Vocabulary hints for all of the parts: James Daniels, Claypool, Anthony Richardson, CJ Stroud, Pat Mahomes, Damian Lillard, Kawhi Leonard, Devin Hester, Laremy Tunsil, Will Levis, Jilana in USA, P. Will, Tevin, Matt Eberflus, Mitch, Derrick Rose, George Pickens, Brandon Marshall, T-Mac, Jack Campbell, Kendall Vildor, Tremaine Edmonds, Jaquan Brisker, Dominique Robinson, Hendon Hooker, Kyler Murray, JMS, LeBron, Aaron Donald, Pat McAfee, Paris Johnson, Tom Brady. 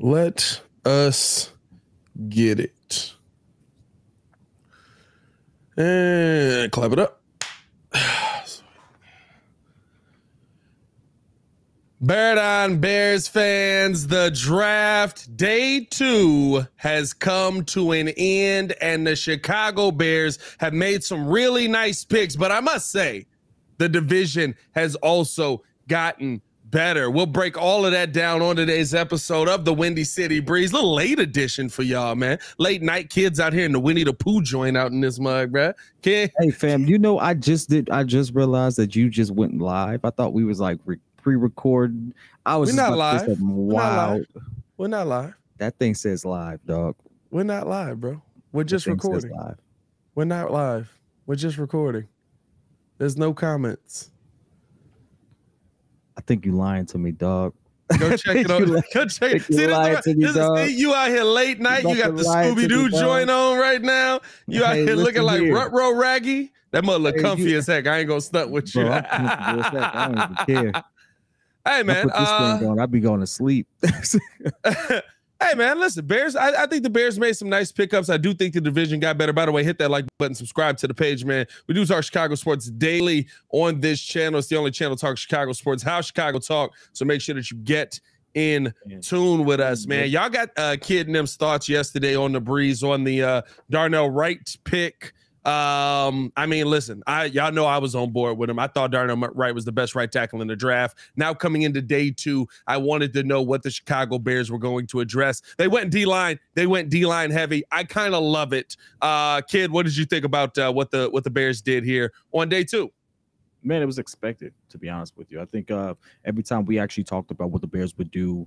Let us get it. And clap it up. Beard on Bears fans, the draft day 2 has come to an end, and the Chicago Bears have made some really nice picks, but I must say the division has also gotten better. We'll break all of that down on today's episode of the Windy City Breeze. Little late edition for y'all, man. Late night kids out here in the Winnie the Pooh joint out in this mug, bruh. Okay. Hey fam, you know, I just realized that you just went live. I thought we was like pre-recorded. We're not live. That thing says live, dog. We're not live, bro. We're just recording. We're not live. We're just recording. There's no comments. I think you lying to me, dog. Go check it out. Go check it. See, this is you out here late night. You got the Scooby-Doo joint on right now. You out here looking like Ruh-roh Raggy. That mother look comfy as heck. I ain't gonna stunt with you. Bro, I don't even care. Hey man, I be going to sleep. Hey man, listen, Bears. I think the Bears made some nice pickups. I do think the division got better. By the way, hit that like button, subscribe to the page, man. We do talk Chicago sports daily on this channel. It's the only channel to talk Chicago sports, how Chicago talk. So make sure that you get in tune with us, man. Y'all got Kid and them's thoughts yesterday on the Breeze on the Darnell Wright pick. I mean, listen, y'all know I was on board with him. I thought Darnell Wright was the best right tackle in the draft. Now coming into day 2, I wanted to know what the Chicago Bears were going to address. They went D-line. They went D-line heavy. I kind of love it. Kid, what did you think about what the Bears did here on day 2? Man, it was expected, to be honest with you. I think every time we actually talked about what the Bears would do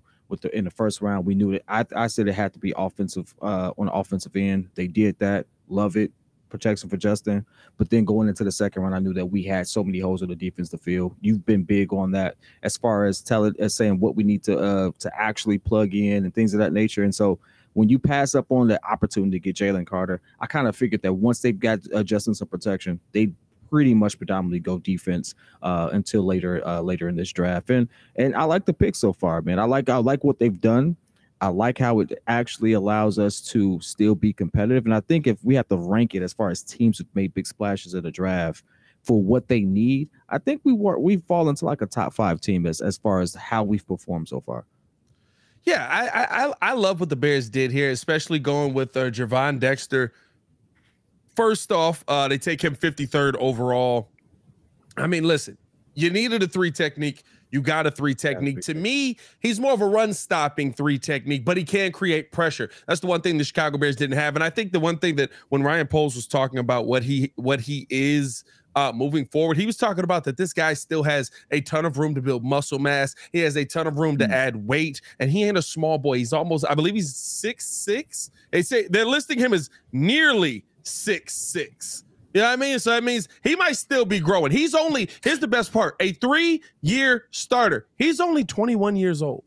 in the first round, we knew that I said it had to be offensive on the offensive end. They did that. Love it. Protection for Justin, but then going into the second round, I knew that we had so many holes in the defense to fill. You've been big on that as far as saying what we need to actually plug in and things of that nature. And so when you pass up on the opportunity to get Jalen Carter, I kind of figured that once they've got Justin some protection, they pretty much predominantly go defense until later in this draft. And I like the pick so far, man. I like what they've done. I like how it actually allows us to still be competitive. And I think if we have to rank it as far as teams who've made big splashes in the draft for what they need, I think we've fallen to like a top 5 team as far as how we've performed so far. Yeah, I love what the Bears did here, especially going with Gervon Dexter. First off, they take him 53rd overall. I mean, listen, you needed a 3 technique. You got a 3 technique. To me, he's more of a run-stopping 3 technique, but he can create pressure. That's the one thing the Chicago Bears didn't have. And I think the one thing that when Ryan Poles was talking about what he is moving forward, he was talking about that this guy still has a ton of room to build muscle mass. He has a ton of room to add weight, and he ain't a small boy. He's almost, I believe he's 6'6". They say they're listing him as nearly 6'6". You know what I mean? So that means he might still be growing. Here's the best part, a 3-year starter. He's only 21 years old.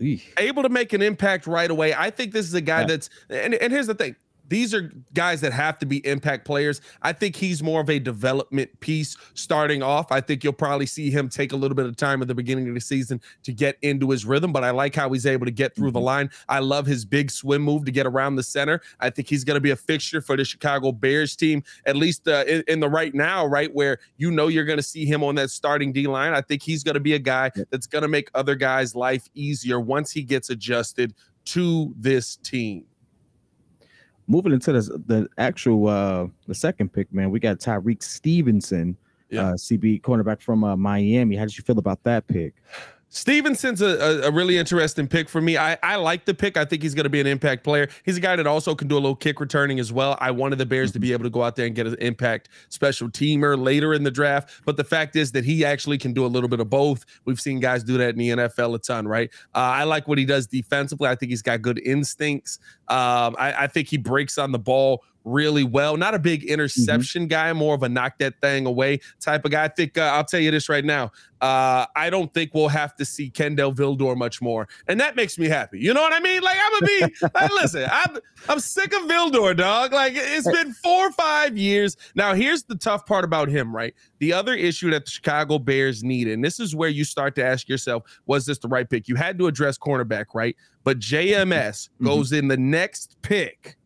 Eesh. Able to make an impact right away. I think this is a guy that's, and here's the thing. These are guys that have to be impact players. I think he's more of a development piece starting off. I think you'll probably see him take a little bit of time at the beginning of the season to get into his rhythm, but I like how he's able to get through the line. I love his big swim move to get around the center. I think he's going to be a fixture for the Chicago Bears team, at least in the right now, right, where you know you're going to see him on that starting D-line. I think he's going to be a guy that's going to make other guys' life easier once he gets adjusted to this team. Moving into the actual the second pick, man, we got Tyrique Stevenson, CB cornerback from Miami. How did you feel about that pick? Stevenson's a really interesting pick for me. I like the pick. I think he's going to be an impact player. He's a guy that also can do a little kick returning as well. I wanted the Bears to be able to go out there and get an impact special teamer later in the draft. But the fact is that he actually can do a little bit of both. We've seen guys do that in the NFL a ton, right? I like what he does defensively. I think he's got good instincts. I think he breaks on the ball really well. Not a big interception guy, more of a knock that thing away type of guy. I think I'll tell you this right now. I don't think we'll have to see Kendall Vildor much more. And that makes me happy. You know what I mean? Like, I'm going to be, like, listen, I'm sick of Vildor, dog. Like, it's been 4 or 5 years. Now, here's the tough part about him, right? The other issue that the Chicago Bears need, and this is where you start to ask yourself, was this the right pick? You had to address cornerback, right? But JMS goes in the next pick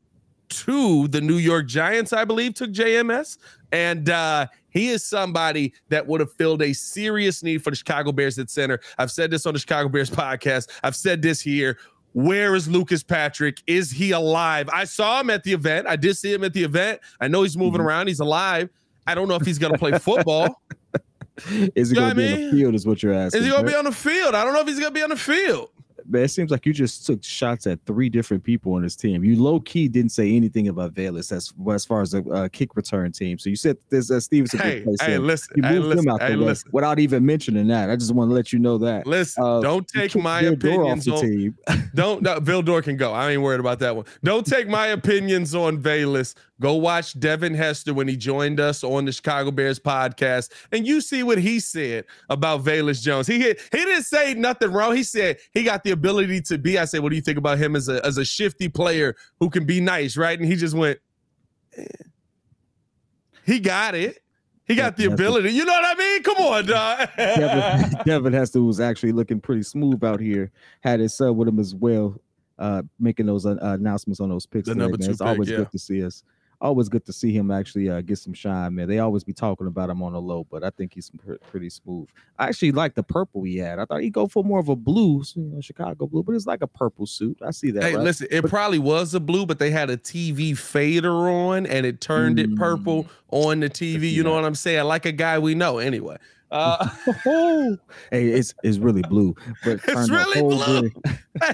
to the New York Giants, I believe, took JMS. And he is somebody that would have filled a serious need for the Chicago Bears at center. I've said this on the Chicago Bears podcast. I've said this here. Where is Lucas Patrick? Is he alive? I saw him at the event. I did see him at the event. I know he's moving around. He's alive. I don't know if he's going to play football. Is he going to be on the field is what you're asking. Is he going to be on the field? I don't know if he's going to be on the field. Man, it seems like you just took shots at 3 different people on this team. You low-key didn't say anything about Valus as far as a kick return team. So you said there's Stevenson. Hey, listen. Without even mentioning that. I just want to let you know that. Listen, don't take my opinions on team. No, Vildor can go. I ain't worried about that one. Don't take my opinions on Valus. Go watch Devin Hester when he joined us on the Chicago Bears podcast, and you see what he said about Valus Jones. He didn't say nothing wrong. He said he got the ability to be. I said, what do you think about him as a shifty player who can be nice, right? And he just went, eh. He got it. He got the ability. You know what I mean? Come on, dog. Devin Hester, who's actually looking pretty smooth out here, had his son with him as well, making those announcements on those picks. It's always good to see us. Always good to see him actually get some shine, man. They always be talking about him on the low, but I think he's pretty smooth. I actually like the purple he had. I thought he'd go for more of a blue, Chicago blue, but it's like a purple suit. I see that. Hey, listen, it probably was a blue, but they had a TV fader on, and it turned it purple on the TV. You know what I'm saying? Like a guy we know anyway. Hey, it's really blue. But it's really blue.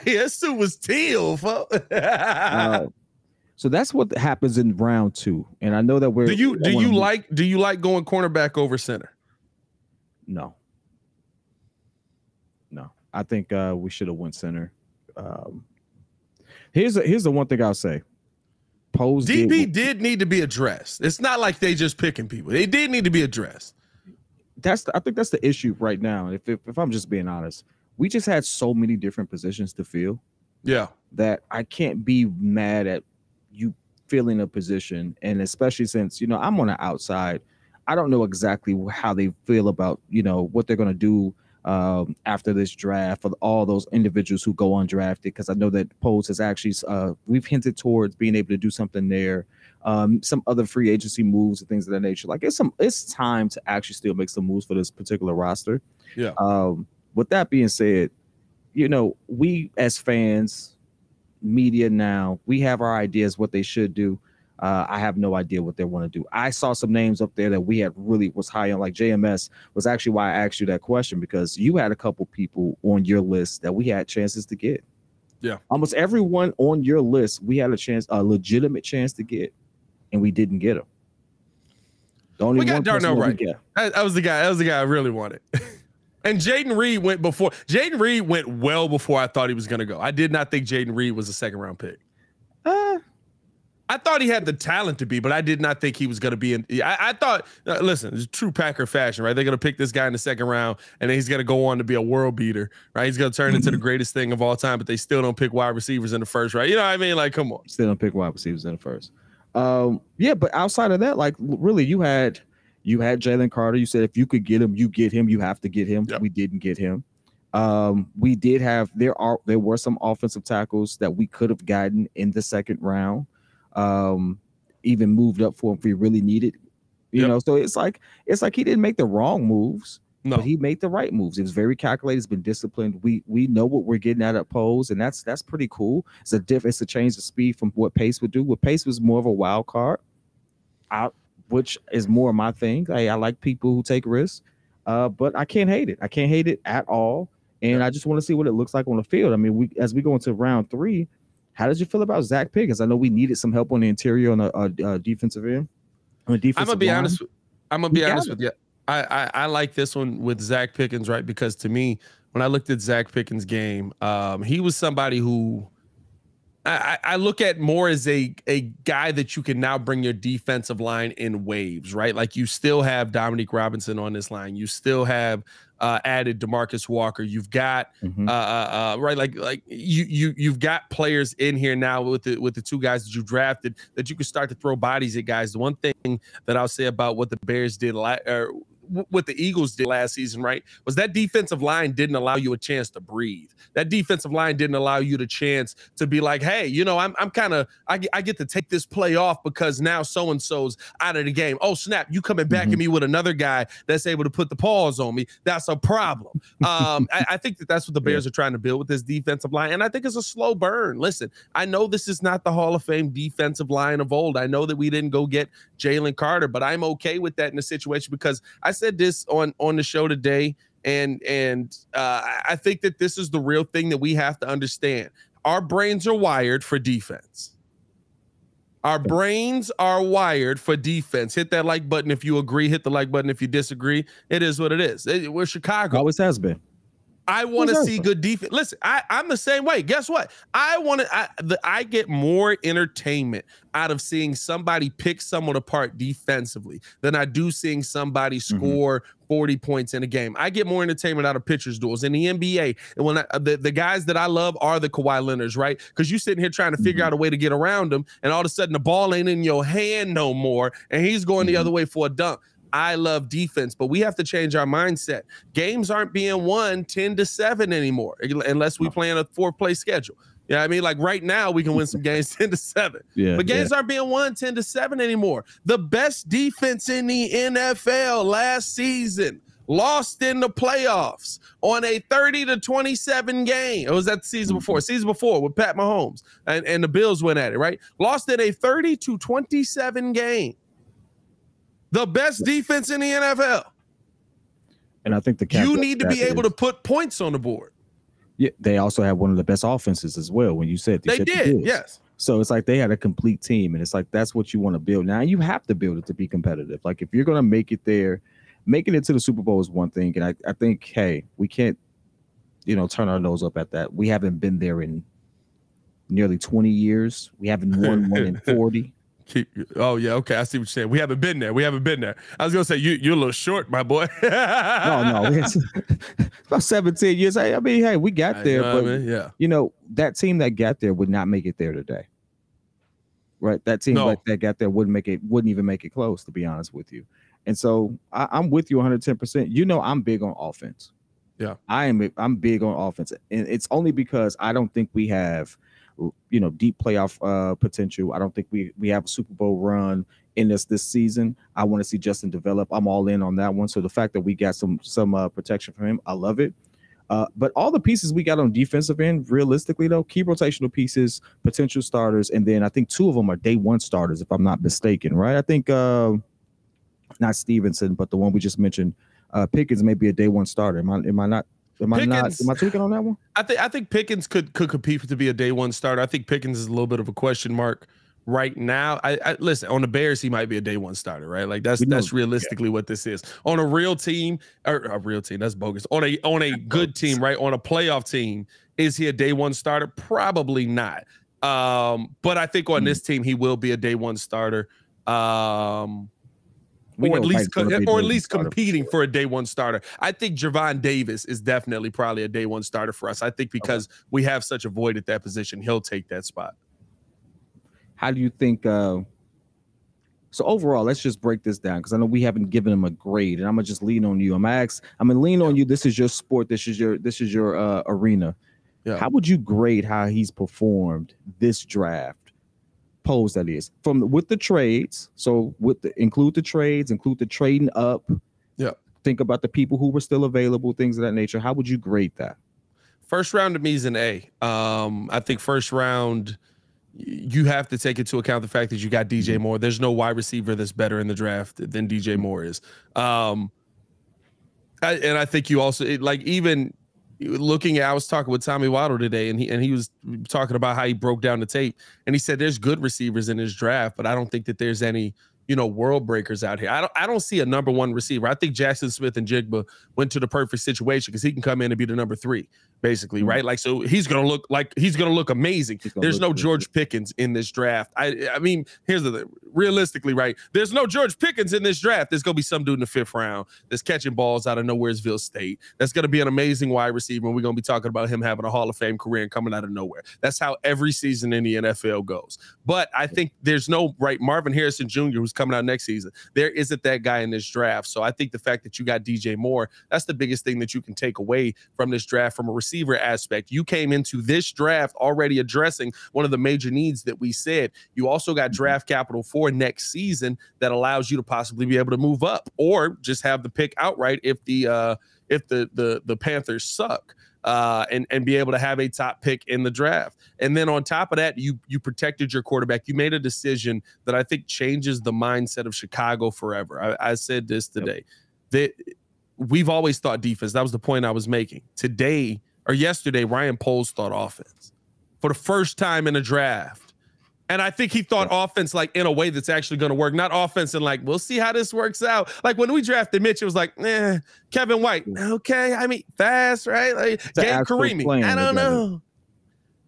Hey, that suit was teal, folks. So that's what happens in round 2, and I know that we're. Do you like going cornerback over center? No. I think we should have went center. Here's the one thing I'll say. Poles DB did need to be addressed. It's not like they just picking people. They did need to be addressed. I think that's the issue right now. If I'm just being honest, we just had so many different positions to fill. Yeah, that I can't be mad at. You feeling a position, and especially since I'm on the outside, I don't know exactly how they feel about what they're going to do after this draft for all those individuals who go undrafted, because I know that Poles has actually we've hinted towards being able to do something there, some other free agency moves and things of that nature. Like it's time to actually still make some moves for this particular roster. Yeah. With that being said, we as fans, media now, we have our ideas what they should do. I have no idea what they want to do. I saw some names up there that we had really was high on, like JMS was actually why I asked you that question, because you had a couple people on your list that we had chances to get. Yeah, almost everyone on your list we had a legitimate chance to get, and we didn't get them. We got Darnell Wright. That was the guy I really wanted. And Jayden Reed went well before I thought he was going to go. I did not think Jayden Reed was a second-round pick. I thought he had the talent to be, but I did not think he was going to be in. I thought, listen, it's true Packer fashion, right? They're going to pick this guy in the second round, and then he's going to go on to be a world beater, right? He's going to turn into the greatest thing of all time, but they still don't pick wide receivers in the first, right? You know what I mean? Like, come on. Still don't pick wide receivers in the first. Yeah, but outside of that, like, really, you had Jalen Carter. You said if you could get him, you get him. You have to get him. Yep. We didn't get him. We did have there were some offensive tackles that we could have gotten in the second round, even moved up for him if we really needed. You know, so it's like he didn't make the wrong moves. No, but he made the right moves. It was very calculated. It's been disciplined. We know what we're getting out of Poles, and that's pretty cool. It's a difference to change the speed from what Pace would do. What Pace was more of a wild card out, which is more my thing. Hey, I like people who take risks, but I can't hate it. I can't hate it at all. And I just want to see what it looks like on the field. I mean, as we go into round 3, how did you feel about Zach Pickens? I know we needed some help on the interior on a defensive end. I'm gonna be honest with you. I like this one with Zach Pickens, right? Because to me, when I looked at Zach Pickens' game, he was somebody who I look at Moore as a guy that you can now bring your defensive line in waves, right? Like you still have Dominique Robinson on this line. You still have added DeMarcus Walker. You've got right, like you've got players in here now with the two guys that you drafted that you can start to throw bodies at guys. The one thing that I'll say about what the Bears did or what the Eagles did last season, right, was that defensive line didn't allow you a chance to breathe. That defensive line didn't allow you the chance to be like, hey, you know, I'm kind of, I get to take this play off because now so-and-so's out of the game. Oh, snap, you coming back at me with another guy that's able to put the paws on me. That's a problem. I think that that's what the Bears are trying to build with this defensive line, and I think it's a slow burn. Listen, I know this is not the Hall of Fame defensive line of old. I know that we didn't go get Jalen Carter, but I'm okay with that in the situation because I said this on the show today, and I think that this is the real thing that we have to understand. Our brains are wired for defense. Our brains are wired for defense. Hit that like button if you agree. Hit the like button if you disagree. It is what it is. We're Chicago. Always has been. I want to see good defense. Listen, I'm the same way. Guess what? I get more entertainment out of seeing somebody pick someone apart defensively than I do seeing somebody score 40 points in a game. I get more entertainment out of pitchers duels in the NBA. And when the guys that I love are the Kawhi Leonards, right? Because you're sitting here trying to figure out a way to get around them, and all of a sudden the ball ain't in your hand no more, and he's going the other way for a dunk. I love defense, but we have to change our mindset. Games aren't being won 10-7 anymore, unless we play in a fourth-place schedule. You know what I mean? Like right now, we can win some games 10-7. Yeah, but games aren't being won 10-7 anymore. The best defense in the NFL last season lost in the playoffs on a 30-27 game. It was that season before with Pat Mahomes, and the Bills went at it, right? Lost in a 30-27 game. The best defense in the NFL. And I think you need to be able to put points on the board. Yeah, they also have one of the best offenses as well. When you said they did, yes. So it's like they had a complete team, and it's like that's what you want to build. Now you have to build it to be competitive. Like if you're going to make it there, making it to the Super Bowl is one thing. And I think, hey, we can't, you know, turn our nose up at that. We haven't been there in nearly 20 years. We haven't won one in 40. Oh yeah, okay. I see what you're saying. We haven't been there. I was gonna say you're a little short, my boy. no, about 17 years. I mean, hey, we got there, but I mean, you know, that team that got there would not make it there today, right? That team that got there wouldn't even make it close, to be honest with you. And so I'm with you 110%. You know, I'm big on offense. Yeah, I'm big on offense, and it's only because I don't think we have, you know, deep playoff potential. I don't think we have a Super Bowl run in this season. I want to see Justin develop. I'm all in on that one. So the fact that we got some protection from him, I love it. But all the pieces we got on defensive end, realistically though, key rotational pieces, potential starters, and then I think two of them are day one starters, if I'm not mistaken, right? I think not Stevenson, but the one we just mentioned, Pickens may be a day one starter. Am I not? Am I tweaking on that one? I think Pickens could compete to be a day one starter. I think Pickens is a little bit of a question mark right now. I listen, on the Bears, he might be a day one starter, right? Like that's realistically what this is. On a real team, or a real team, that's bogus. On a good team, right? On a playoff team, is he a day one starter? Probably not. But I think on this team, he will be a day one starter. Or at least competing for a day one starter. I think Javon Davis is definitely probably a day one starter for us. I think because we have such a void at that position, he'll take that spot. How do you think? So overall, let's just break this down, because I know we haven't given him a grade, and I'm gonna just lean on you. I'm gonna lean on you. This is your sport. This is your arena. Yeah. How would you grade how he's performed this draft? Pose that is with the trades. So include the trades, include the trading up. Yeah. Think about the people who were still available, things of that nature. How would you grade that? First round to me is an A. I think first round, you have to take into account the fact that you got DJ Moore. There's no wide receiver that's better in the draft than DJ Moore is. And I think you also I was talking with Tommy Waddle today, and he was talking about how he broke down the tape, and he said there's good receivers in his draft, but I don't think that there's any you know, world breakers out here. I don't see a number one receiver. I think Jackson Smith and Jigba went to the perfect situation because he can come in and be the number three, basically, right? Like, so he's gonna look like he's gonna look amazing. There's no George Pickens in this draft. I mean, here's the thing. Realistically, right? There's no George Pickens in this draft. There's gonna be some dude in the 5th round that's catching balls out of Nowheresville State. That's gonna be an amazing wide receiver, and we're gonna be talking about him having a Hall of Fame career and coming out of nowhere. That's how every season in the NFL goes. But I think there's no right Marvin Harrison Jr. who's coming out next season. There isn't that guy in this draft. So I think the fact that you got DJ Moore, that's the biggest thing that you can take away from this draft from a receiver aspect. You came into this draft already addressing one of the major needs that we said. You also got draft capital for next season that allows you to possibly be able to move up or just have the pick outright if the Panthers suck. And be able to have a top pick in the draft. And then on top of that, you protected your quarterback. You made a decision that I think changes the mindset of Chicago forever. I said this today. Yep. That we've always thought defense. That was the point I was making. Today or yesterday, Ryan Poles thought offense for the first time in a draft. And I think he thought offense like in a way that's actually going to work, not offense and like, we'll see how this works out. Like when we drafted Mitch, it was like, Kevin White. Okay. I mean, fast, right? Like Dan Karimi. I don't know.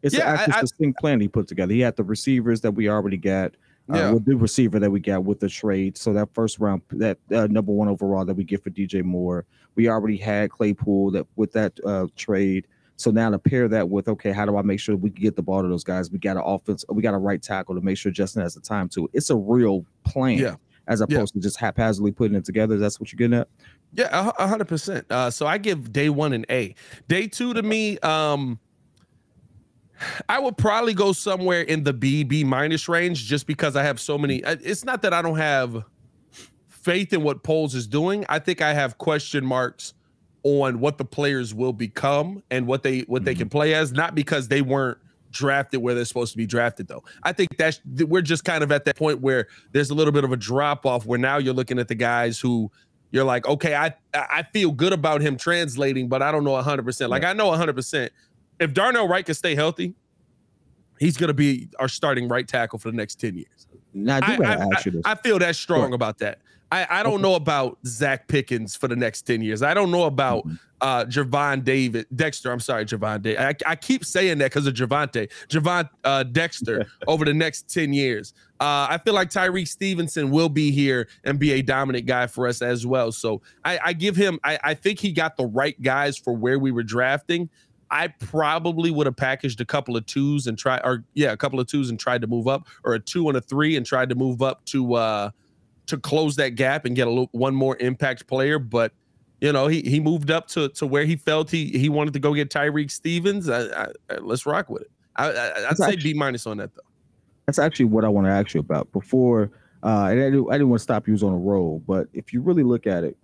It's an distinct plan he put together. He had the receivers that we already got. With the receiver that we got with the trade. So that 1st round, that number 1 overall that we get for DJ Moore, we already had Claypool that with that trade. So now to pair that with, okay, how do I make sure we can get the ball to those guys? We got an offense. We got a right tackle to make sure Justin has the time to it. It's a real plan as opposed to just haphazardly putting it together. That's what you're getting at? Yeah, 100%. So I give day 1 an A. Day 2 to me, I would probably go somewhere in the B minus range just because I have so many. It's not that I don't have faith in what Poles is doing. I think I have question marks on what the players will become and what they can play as, not because they weren't drafted where they're supposed to be drafted, though. I think that we're just kind of at that point where there's a little bit of a drop off where now you're looking at the guys who you're like, okay, I feel good about him translating, but I don't know 100%. Like I know 100%. If Darnell Wright can stay healthy, he's going to be our starting right tackle for the next 10 years. Now, I feel that strong about that. I don't know about Zach Pickens for the next 10 years. I don't know about Javon Dexter. I keep saying that because of Javon Dexter over the next 10 years. I feel like Tyrique Stevenson will be here and be a dominant guy for us as well. So I give him, I think he got the right guys for where we were drafting. I probably would have packaged a couple of 2s and tried to move up, or a 2 and a 3 and tried to move up to close that gap and get one more impact player. But you know, he moved up to where he felt he wanted to go get Tyrique Stevenson. Let's rock with it. I'd say B minus on that though. That's actually what I want to ask you about before. And I didn't want to stop you on a roll, but if you really look at it,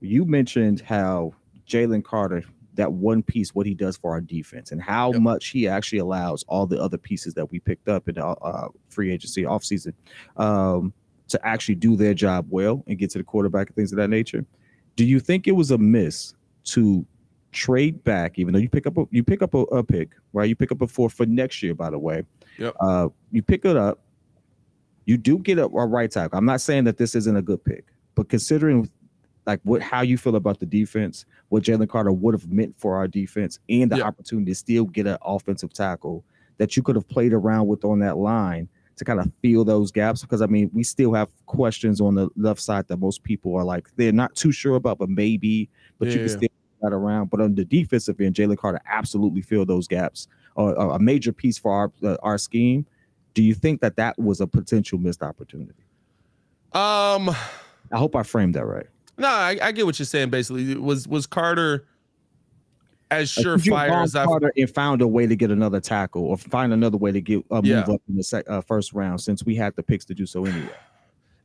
you mentioned how Jalen Carter, that one piece, what he does for our defense and how much he actually allows all the other pieces that we picked up in free agency offseason to actually do their job well and get to the quarterback and things of that nature. Do you think it was a miss to trade back, even though you pick up a pick, right? You pick up a 4 for next year, by the way. You pick it up. You do get a right tackle. I'm not saying that this isn't a good pick, but considering like how you feel about the defense, what Jalen Carter would have meant for our defense, and the opportunity to still get an offensive tackle that you could have played around with on that line to kind of fill those gaps. Because I mean, we still have questions on the left side that most people are like, they're not too sure about, but maybe, but you can still get that around. But on the defensive end, Jalen Carter absolutely filled those gaps, or a major piece for our scheme. Do you think that that was a potential missed opportunity? I hope I framed that right. No, I get what you're saying. Basically, was Carter as surefire as Carter and found a way to get another tackle or find another way to get a move up in the 1st round since we had the picks to do so anyway.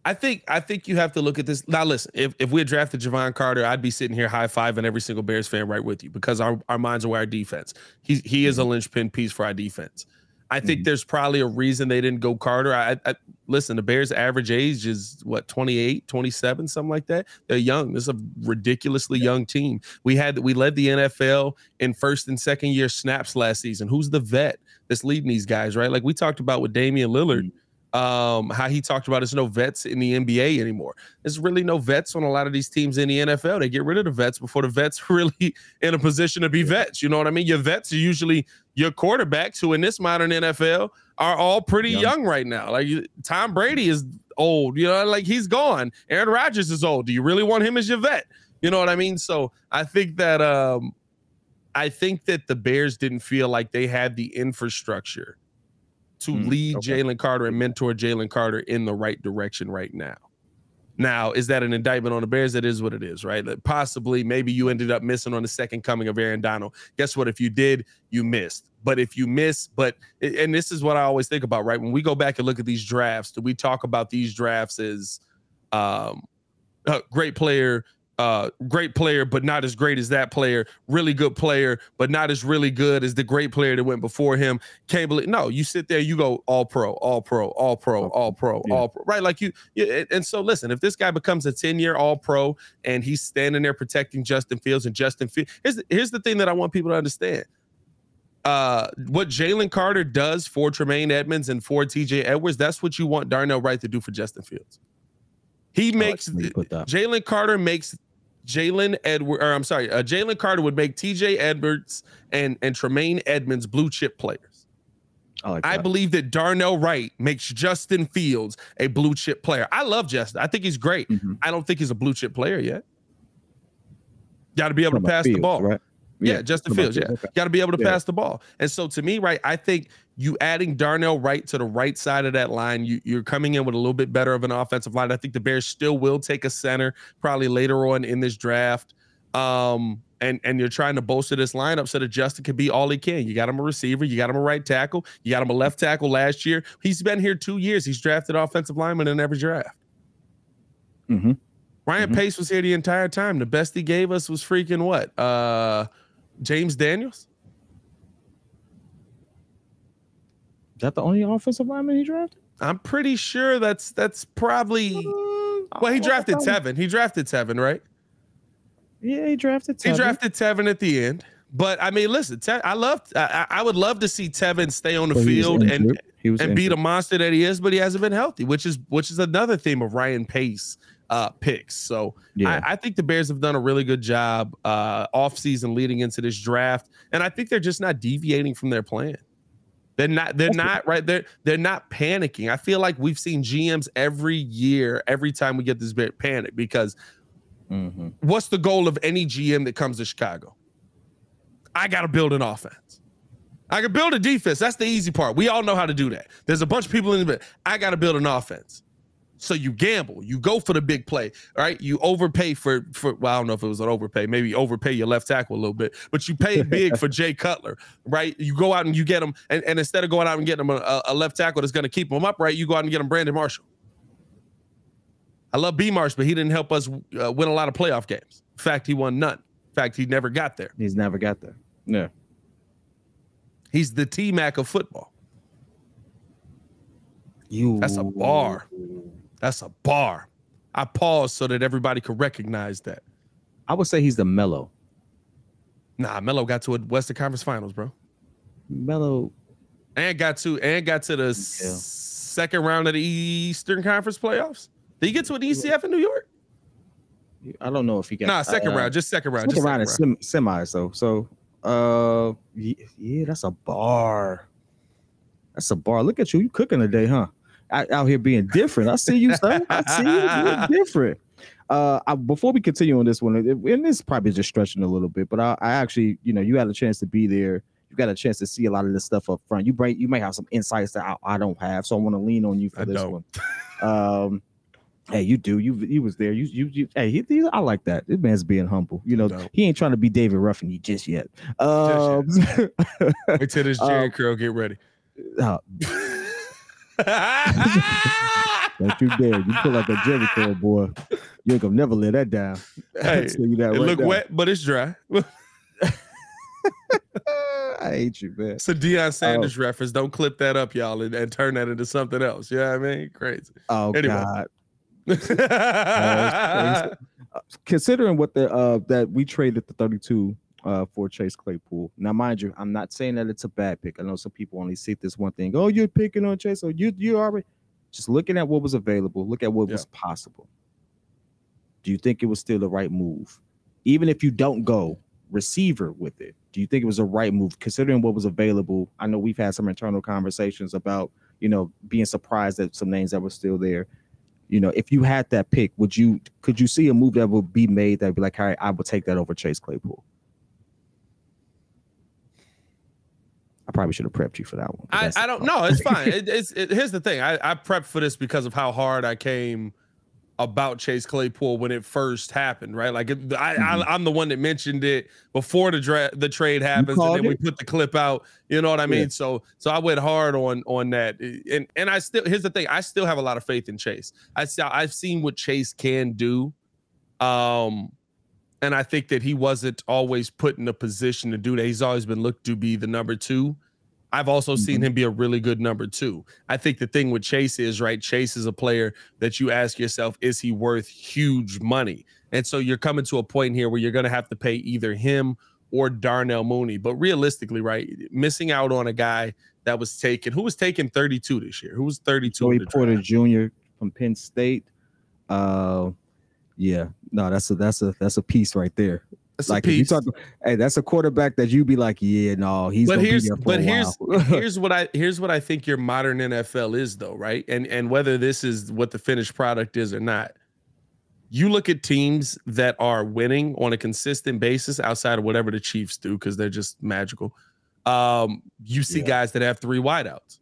I think you have to look at this. Now, listen, if we had drafted Javon Carter, I'd be sitting here high-fiving every single Bears fan right with you because our minds are with our defense. He is a linchpin piece for our defense. I think there's probably a reason they didn't go Carter. Listen, the Bears' average age is, what, 28, 27, something like that? They're young. This is a ridiculously young team. We led the NFL in 1st and 2nd year snaps last season. Who's the vet that's leading these guys, right? Like we talked about with Damian Lillard how he talked about there's no vets in the NBA anymore. There's really no vets on a lot of these teams in the NFL. They get rid of the vets before the vets really in a position to be vets. You know what I mean? Your vets are usually your quarterbacks, who in this modern NFL are all pretty young right now. Like Tom Brady is old, you know, like he's gone. Aaron Rodgers is old. Do you really want him as your vet? You know what I mean? So I think that the Bears didn't feel like they had the infrastructure to lead Jalen Carter and mentor Jalen Carter in the right direction right now. Now, is that an indictment on the Bears? That is what it is, right? Like possibly, maybe you ended up missing on the second coming of Aaron Donald. Guess what? If you did, you missed. But if you miss, and this is what I always think about, right? When we go back and look at these drafts, do we talk about these drafts as great player, but not as great as that player, really good player, but not as really good as the great player that went before him? Can't believe, no, you sit there, you go all pro, all pro, all pro, all pro, all pro, right? Like and so listen, if this guy becomes a 10-year all pro and he's standing there protecting Justin Fields and Justin Fields, here's the thing that I want people to understand. What Jalen Carter does for Tremaine Edmonds and for TJ Edwards, that's what you want Darnell Wright to do for Justin Fields. He makes Jalen Carter makes Jalen Edwards, or I'm sorry, Jalen Carter would make TJ Edwards and Tremaine Edmonds blue chip players. I believe that Darnell Wright makes Justin Fields a blue chip player. I love Justin. I think he's great. I don't think he's a blue chip player yet. Got to be able to pass the ball, right? Yeah, Justin Fields. Yeah, got to be able to pass the ball. And so to me, right, I think you adding Darnell Wright to the right side of that line, you're coming in with a little bit better of an offensive line. I think the Bears still will take a center probably later on in this draft. And you're trying to bolster this lineup so that Justin can be all he can. You got him a receiver. You got him a right tackle. You got him a left tackle last year. He's been here 2 years. He's drafted offensive linemen in every draft. Ryan Pace was here the entire time. The best he gave us was freaking what? James Daniels? Is that the only offensive lineman he drafted? I'm pretty sure that's probably. Well, he drafted Tevin. He drafted Tevin, right? Yeah, he drafted Tevin. He drafted Tevin at the end. But I mean, listen, I would love to see Tevin stay on the field and be the monster that he is, but he hasn't been healthy, which is another theme of Ryan Pace picks. So I think the Bears have done a really good job offseason leading into this draft, and I think they're just not deviating from their plan. They're not panicking. I feel like we've seen GMs every year, every time we get this big panic, because what's the goal of any GM that comes to Chicago? I got to build an offense. I can build a defense. That's the easy part. We all know how to do that. There's a bunch of people in the I got to build an offense. So you gamble, you go for the big play, right? You overpay well, I don't know if it was an overpay, maybe you overpay your left tackle a little bit, but you pay big for Jay Cutler, right? You go out and you get him, and instead of going out and getting him a left tackle that's going to keep him upright, you go out and get him Brandon Marshall. I love B. Marsh, but he didn't help us win a lot of playoff games. In fact, he won none. In fact, he never got there. He's never got there. No. He's the T-Mac of football. That's a bar. That's a bar. I pause so that everybody could recognize that. I would say he's the Melo. Nah, Melo got to a Western Conference Finals, bro. Melo and got to the second round of the Eastern Conference playoffs. Did he get to an ECF in New York? I don't know if he got. Nah, second round. Second round is semi. So yeah, that's a bar. That's a bar. Look at you. You cooking today, huh? Out here being different. I see you, son. I see you. You're different. Before we continue on this one, and this is probably just stretching a little bit, but I actually, you know, you had a chance to be there. You got a chance to see a lot of this stuff up front. You might have some insights that I don't have, so I want to lean on you for this one. Hey, you do. You was there. You hey, I like that. This man's being humble. You know, he ain't trying to be David Ruffin just yet. Wait till this Jerry Curl get ready. Don't you dare. You feel like a Jerry Curl, boy. You ain't gonna never let that down. Hey, it look wet, but it's dry. I hate you, man. It's a Deion Sanders reference. Don't clip that up, y'all, and turn that into something else. You know what I mean? Crazy. Oh, anyway. God. Considering what the that we traded the 32 for Chase Claypool. Now, mind you, I'm not saying that it's a bad pick. I know some people only see this one thing. Oh, you're picking on Chase. Oh, you already. just looking at what was available, look at what was possible. Do you think it was still the right move? Even if you don't go receiver with it, do you think it was the right move considering what was available? I know we've had some internal conversations about, you know, being surprised at some names that were still there. You know, if you had that pick, would you, could you see a move that would be made that would be like, all right, I would take that over Chase Claypool? I probably should have prepped you for that one. I don't know. It's fine. Here's the thing. I prepped for this because of how hard I came about Chase Claypool when it first happened, right? Like I'm the one that mentioned it before the trade happens, and then we put the clip out. You know what I mean? Yeah. So I went hard on that, and I still. Here's the thing. I still have a lot of faith in Chase. I've seen what Chase can do. And I think that he wasn't always put in a position to do that. He's always been looked to be the number two. I've also seen him be a really good number two. I think the thing with Chase is, right, Chase is a player that you ask yourself, is he worth huge money? And so you're coming to a point here where you're going to have to pay either him or Darnell Mooney. But realistically, right, missing out on a guy that was taken, who was taken 32 this year? Who was 32? Joey Porter Jr. from Penn State. Yeah, no, that's a piece right there. That's like a piece. If you talk, hey, that's a quarterback that you'd be like, yeah, no, he's. But here's, here's what I think your modern NFL is, though, right? And whether this is what the finished product is or not, you look at teams that are winning on a consistent basis outside of whatever the Chiefs do because they're just magical. You see guys that have three wideouts.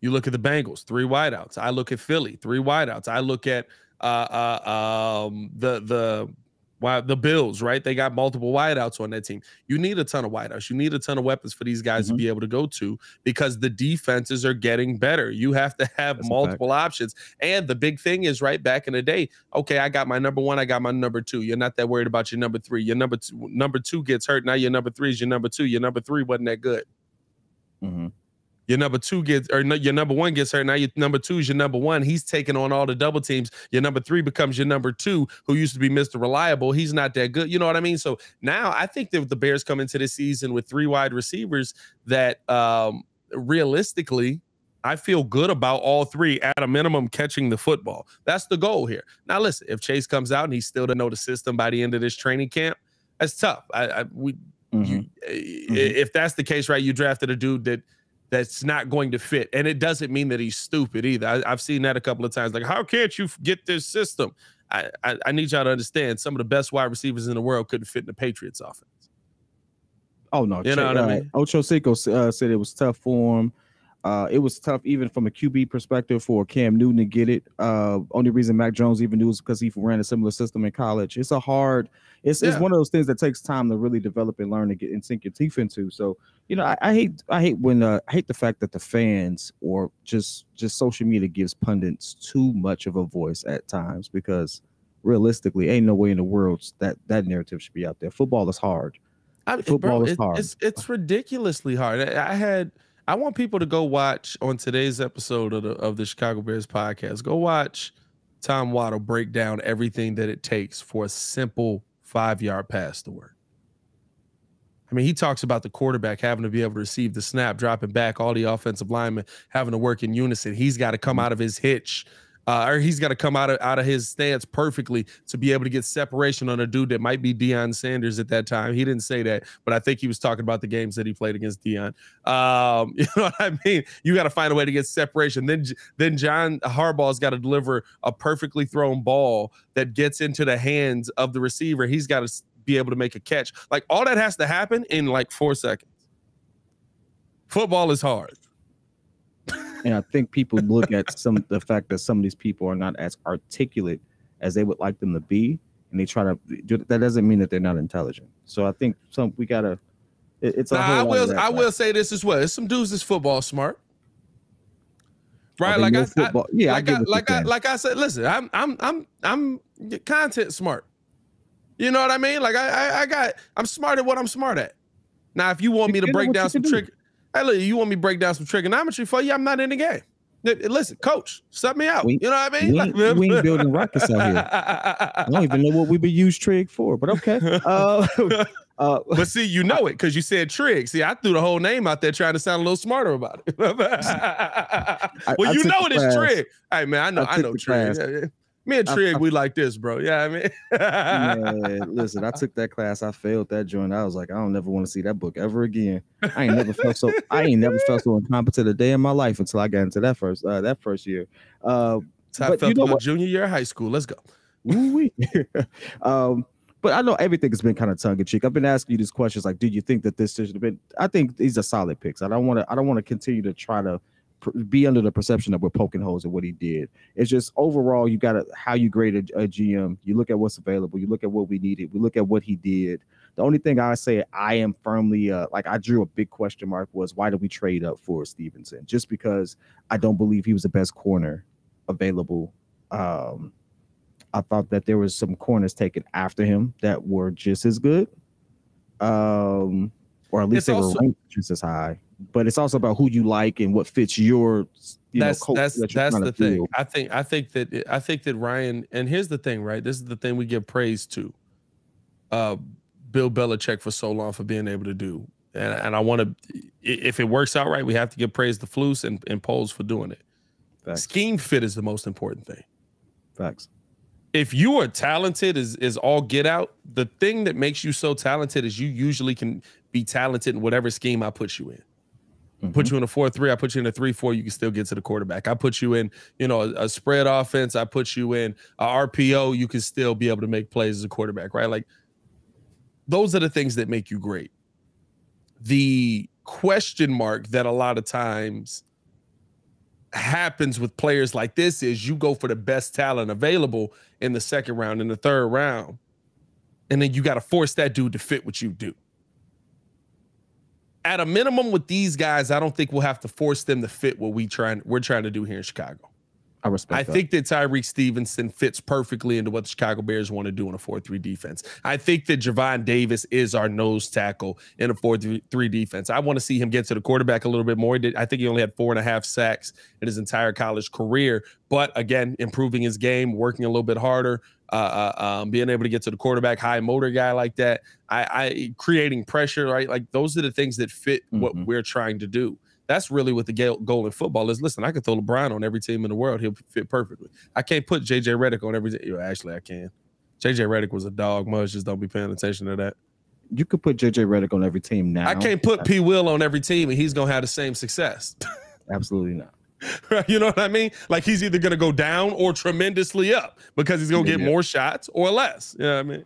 You look at the Bengals, three wideouts. I look at Philly, three wideouts. I look at the Bills, right? They got multiple wideouts on that team. You need a ton of wideouts. You need a ton of weapons for these guys to be able to go to because the defenses are getting better. You have to have multiple options. And the big thing is, right, back in the day, okay, I got my number one, I got my number two. You're not that worried about your number three. Your number two gets hurt. Now your number three is your number two. Your number three wasn't that good. Your number two gets, or no, your number one gets hurt. Now your number two is your number one. He's taking on all the double teams. Your number three becomes your number two, who used to be Mr. Reliable. He's not that good. You know what I mean? So now I think that the Bears come into this season with three wide receivers that realistically I feel good about all three at a minimum catching the football. That's the goal here. Now, listen, if Chase comes out and he still doesn't know the system by the end of this training camp, that's tough. If that's the case, right, you drafted a dude that's not going to fit. And it doesn't mean that he's stupid either. I've seen that a couple of times. Like, how can't you get this system? I need y'all to understand some of the best wide receivers in the world couldn't fit in the Patriots offense. Oh, no. You know what I mean? Ocho Cinco said it was tough for him. It was tough even from a QB perspective for Cam Newton to get it. Only reason Mac Jones even knew is because he ran a similar system in college. It's a hard – it's one of those things that takes time to really develop and learn and get and sink your teeth into. So, you know, I hate the fact that the fans or just social media gives pundits too much of a voice at times because realistically ain't no way in the world that narrative should be out there. Football is hard. Football is hard. It's ridiculously hard. I want people to go watch on today's episode of the Chicago Bears podcast. Go watch Tom Waddle break down everything that it takes for a simple 5-yard pass to work. I mean, he talks about the quarterback having to be able to receive the snap, dropping back, all the offensive linemen having to work in unison. He's got to come out of his hitch. Or he's got to come out of his stance perfectly to be able to get separation on a dude that might be Deion Sanders at that time. He didn't say that, but I think he was talking about the games that he played against Deion. You know what I mean? You got to find a way to get separation. Then John Harbaugh's got to deliver a perfectly thrown ball that gets into the hands of the receiver. He's got to be able to make a catch. Like, all that has to happen in like 4 seconds. Football is hard. And I think people look at the fact that some of these people are not as articulate as they would like them to be, and they try to do that. Doesn't mean that they're not intelligent. So I think I will say this as well. There's some dudes that's football smart, right? Like I said, listen, I'm content smart. You know what I mean? Like I'm smart at what I'm smart at. Now, if you want me to break down some tricks. Hey, look, you want me to break down some trigonometry for you? I'm not in the game. Listen, coach, sub me out. You know what I mean? We ain't building rockets out here. I don't even know what we be used trig for, but okay. But see, you know it because you said Trig. See, I threw the whole name out there trying to sound a little smarter about it. Well, you know it is Trig. Hey, man, I know Trig. Yeah. Me and Trig, we like this, bro. Yeah, I mean. Man, listen, I took that class. I failed that joint. I was like, I don't never want to see that book ever again. I ain't never felt so incompetent a day in my life until I got into that first year. I felt my junior year of high school. Let's go. But I know everything has been kind of tongue-in-cheek. I've been asking you these questions like, do you think that this should have been – I think these are solid picks. I don't want to continue to try to be under the perception that we're poking holes at what he did. It's just overall you got to – how you grade a GM. You look at what's available. You look at what we needed. We look at what he did. The only thing I say I am firmly I drew a big question mark was why did we trade up for Stevenson? Just because I don't believe he was the best corner available. I thought that there was some corners taken after him that were just as good, or at least they were ranked just as high. But it's also about who you like and what fits your. That's the thing. I think that Ryan. And here's the thing, right? This is the thing we give praise to, Bill Belichick for so long for being able to do. And I want to, if it works out right, we have to give praise to Flus and Poles for doing it. Facts. Scheme fit is the most important thing. Facts. If you are talented is all get out, the thing that makes you so talented is you usually can be talented in whatever scheme I put you in. Mm-hmm. Put you in a 4-3, I put you in a 3-4, you can still get to the quarterback. I put you in, a spread offense, I put you in a RPO, you can still be able to make plays as a quarterback, right? Like those are the things that make you great. The question mark that a lot of times happens with players like this is you go for the best talent available in the second round, in the third round, and then you got to force that dude to fit what you do. At a minimum with these guys, I don't think we'll have to force them to fit what we're trying to do here in Chicago. I think that Tyrique Stevenson fits perfectly into what the Chicago Bears want to do in a 4-3 defense. I think that Javon Davis is our nose tackle in a 4-3 defense. I want to see him get to the quarterback a little bit more. I think he only had 4.5 sacks in his entire college career. But, again, improving his game, working a little bit harder, being able to get to the quarterback, high motor guy like that, I creating pressure, right? Like those are the things that fit what we're trying to do. That's really what the goal in football is. Listen, I can throw LeBron on every team in the world. He'll fit perfectly. I can't put JJ Reddick on every team. Actually, I can. JJ Reddick was a dog. Mudge just don't be paying attention to that. You could put JJ Reddick on every team now. I can't put P. Will on every team, and he's going to have the same success. Absolutely not. You know what I mean? Like, he's either going to go down or tremendously up because he's going to get more shots or less. You know what I mean?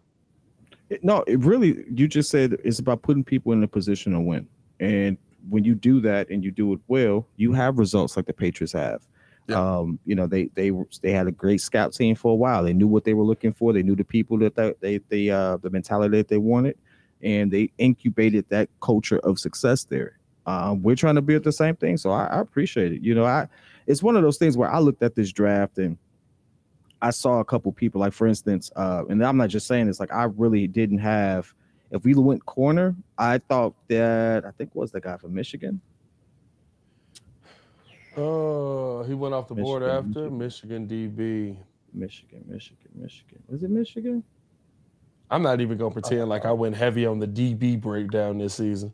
No, it really, you just said it's about putting people in a position to win. And when you do that and you do it well, you have results like the Patriots have. Yeah. They had a great scout team for a while. They knew what they were looking for. They knew the people that they the mentality that they wanted, and they incubated that culture of success there. We're trying to build the same thing, so I appreciate it. It's one of those things where I looked at this draft and I saw a couple people, like for instance, and I'm not just saying this, like I really didn't have. If we went corner, I thought that, I think it was the guy from Michigan. Oh, he went off the board after Michigan DB. Michigan. Was it Michigan? I'm not even going to pretend like I went heavy on the DB breakdown this season.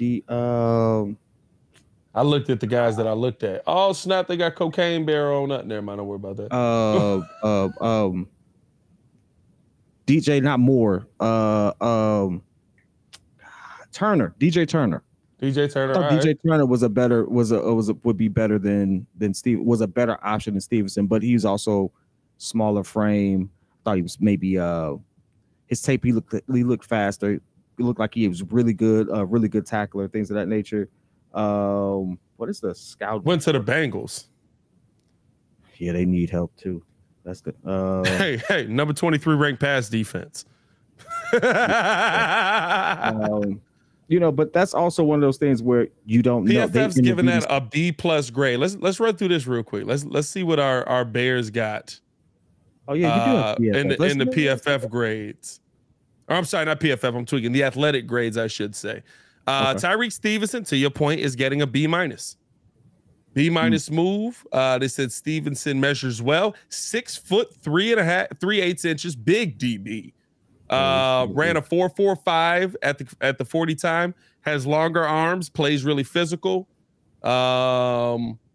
I looked at the guys that I looked at. Oh, snap, they got Cocaine Bear on up. Never mind, don't worry about that. DJ, not Moore. Turner, DJ Turner. DJ Turner. I thought DJ Turner was a better would be a better option than Stevenson, but he's also smaller frame. I thought he was maybe his tape. He looked faster. He looked like he was really good, really good tackler, things of that nature. What is the scout? Went to the Bengals. Yeah, they need help too. That's good. Hey, number 23 ranked pass defense. But that's also one of those things where you don't know. PFF's giving that a B+ grade. Let's run through this real quick. Let's see what our Bears got. Oh yeah, you do have in the PFF grades. Or I'm sorry, not PFF. I'm tweaking the athletic grades, I should say. Tyrique Stevenson, to your point, is getting a B-. B- move. They said Stevenson measures well. 6'3.5", 3/8 inches, big DB. Ran a 4.45 at the 40 time. Has longer arms. Plays really physical.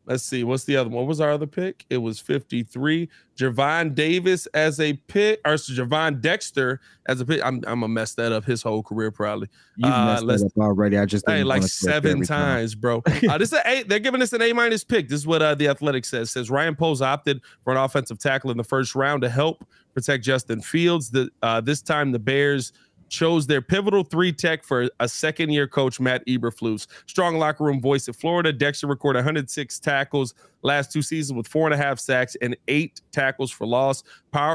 Let's see. What's the other one? What was our other pick? It was 53. Javon Davis as a pick, or Javon Dexter as a pick. I'm gonna mess that up his whole career probably. You messed that up already. I just like 7 times, bro. This is an A. They're giving us an A- pick. This is what The Athletic says. It says Ryan Poles opted for an offensive tackle in the first round to help protect Justin Fields. This time the Bears chose their pivotal 3-tech for a second-year coach, Matt Eberflus. Strong locker room voice at Florida. Dexter recorded 106 tackles last 2 seasons with 4.5 sacks and 8 tackles for loss.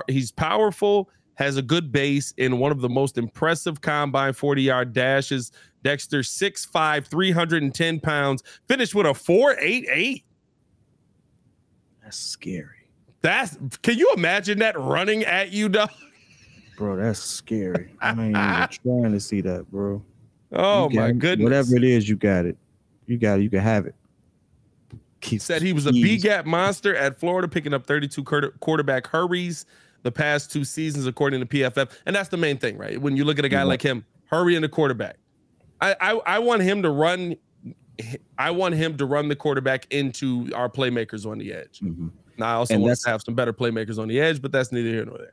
He's powerful, has a good base, and one of the most impressive combine 40-yard dashes. Dexter, 6'5", 310 pounds, finished with a 4.88. That's scary. Can you imagine that running at you, dog? Bro, that's scary. I ain't even trying to see that, bro. Oh, my goodness. Whatever it is, you got it. You got it. You can have it. He said he was a B-gap monster at Florida, picking up 32 quarterback hurries the past 2 seasons, according to PFF. And that's the main thing, right? When you look at a guy like him, hurrying the quarterback. I want him to run. I want him to run the quarterback into our playmakers on the edge. Mm-hmm. Now, I also want to have some better playmakers on the edge, but that's neither here nor there.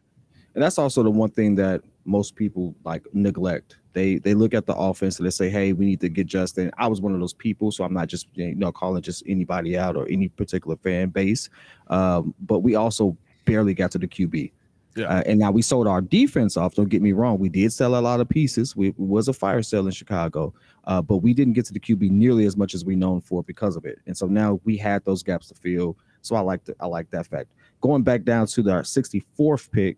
And that's also the one thing that most people like neglect. They look at the offense and they say, hey, we need to get Justin. I was one of those people, so I'm not just calling just anybody out or any particular fan base. But we also barely got to the QB. Yeah. And now we sold our defense off. Don't get me wrong. We did sell a lot of pieces. It was a fire sale in Chicago, but we didn't get to the QB nearly as much as we known for because of it. And so now we had those gaps to fill. So I like that fact. Going back down to our 64th pick,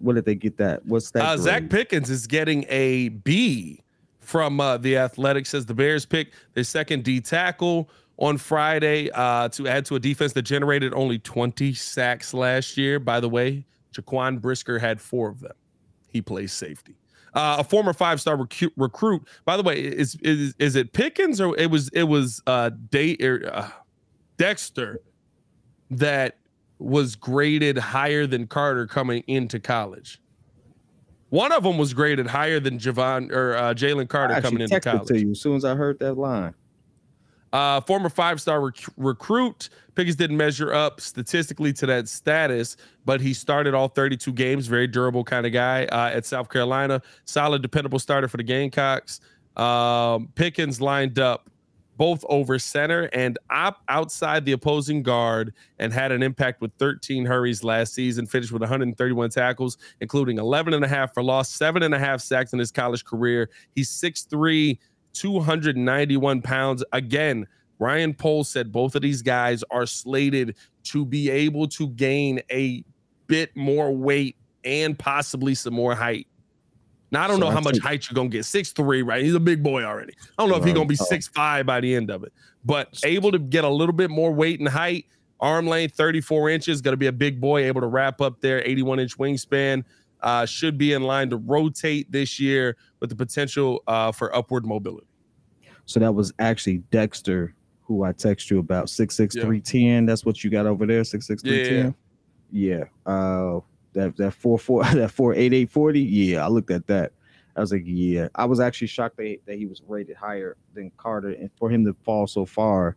what did they get that? What's that? Zach Pickens is getting a B from The Athletic. Says the Bears pick their second D tackle on Friday to add to a defense that generated only 20 sacks last year. By the way, Jaquan Brisker had 4 of them. He plays safety. A former 5-star recruit. By the way, is it Pickens or it was Dexter that was graded higher than Carter coming into college? One of them was graded higher than Jalen Carter coming into college. To you as soon as I heard that line. Former 5-star recruit, Pickens didn't measure up statistically to that status, but he started all 32 games. Very durable kind of guy at South Carolina. Solid, dependable starter for the Gamecocks. Pickens lined up both over center and outside the opposing guard and had an impact with 13 hurries last season, finished with 131 tackles, including 11.5 for loss, 7.5 sacks in his college career. He's 6'3", 291 pounds. Again, Ryan Poles said both of these guys are slated to be able to gain a bit more weight and possibly some more height. Now, I don't know how much height you're going to get. 6'3", right? He's a big boy already. I don't know if he's going to be 6'5" by the end of it. But able to get a little bit more weight and height, arm length, 34 inches, going to be a big boy, able to wrap up there, 81-inch wingspan, should be in line to rotate this year with the potential for upward mobility. So that was actually Dexter, who I text you about, 6'6", 310. That's what you got over there, 6'6", 310? Yeah. That 4.88 40. Yeah, I looked at that. I was like, yeah. I was actually shocked that he was rated higher than Carter, and for him to fall so far,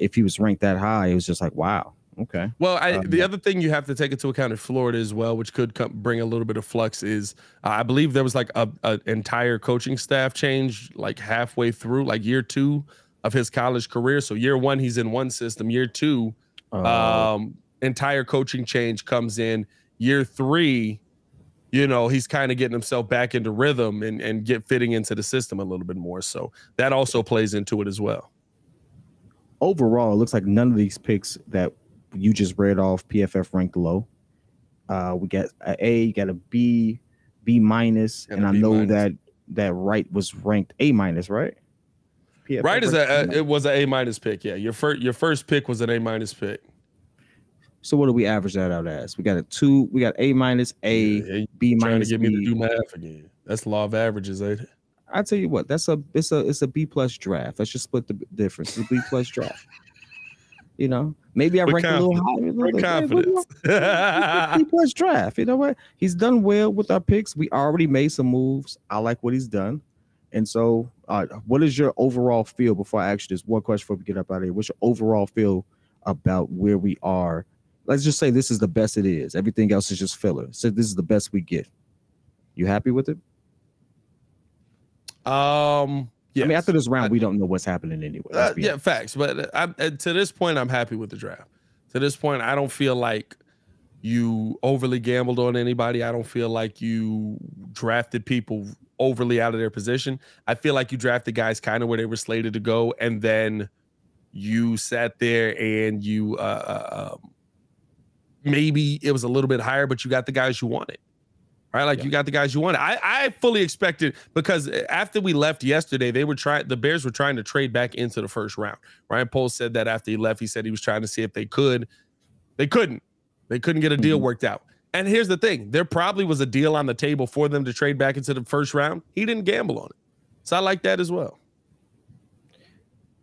if he was ranked that high, it was just like, wow. Okay. Well, the other thing you have to take into account in Florida as well, which could bring a little bit of flux, is I believe there was like an entire coaching staff change like halfway through, like year 2 of his college career. So year 1 he's in one system. Year 2, entire coaching change comes in. Year 3, he's kind of getting himself back into rhythm and fitting into the system a little bit more. So that also plays into it as well. Overall, it looks like none of these picks that you just read off PFF ranked low. We got an A, you got a B, B-, and I know that Wright was ranked A-, right? PFF Wright is it was an A- pick. Yeah, your first pick was an A- pick. So what do we average that out as? We got a 2, we got A-, B-. Trying to get me to do math again. That's law of averages, ain't it? I tell you what, it's a B+ draft. Let's just split the difference. It's a B+ draft. You know, maybe I rank a little higher. We're confident. He draft. You know what? He's done well with our picks. We already made some moves. I like what he's done. And so, what is your overall feel before I ask you this one question before we get up out of here? What's your overall feel about where we are? Let's just say this is the best it is. Everything else is just filler. So this is the best we get. You happy with it? Yes. I mean, after this round, we don't know what's happening anyway. Yeah, facts. But to this point, I'm happy with the draft. To this point, I don't feel like you overly gambled on anybody. I don't feel like you drafted people overly out of their position. I feel like you drafted guys kind of where they were slated to go, and then you sat there and you maybe it was a little bit higher, but you got the guys you wanted. Right, like you got the guys you wanted. I fully expected, because after we left yesterday, they were trying. The Bears were trying to trade back into the first round. Ryan Poles said that after he left, he said he was trying to see if they could. They couldn't. They couldn't get a deal worked out. And here's the thing: there probably was a deal on the table for them to trade back into the first round. He didn't gamble on it, so I like that as well.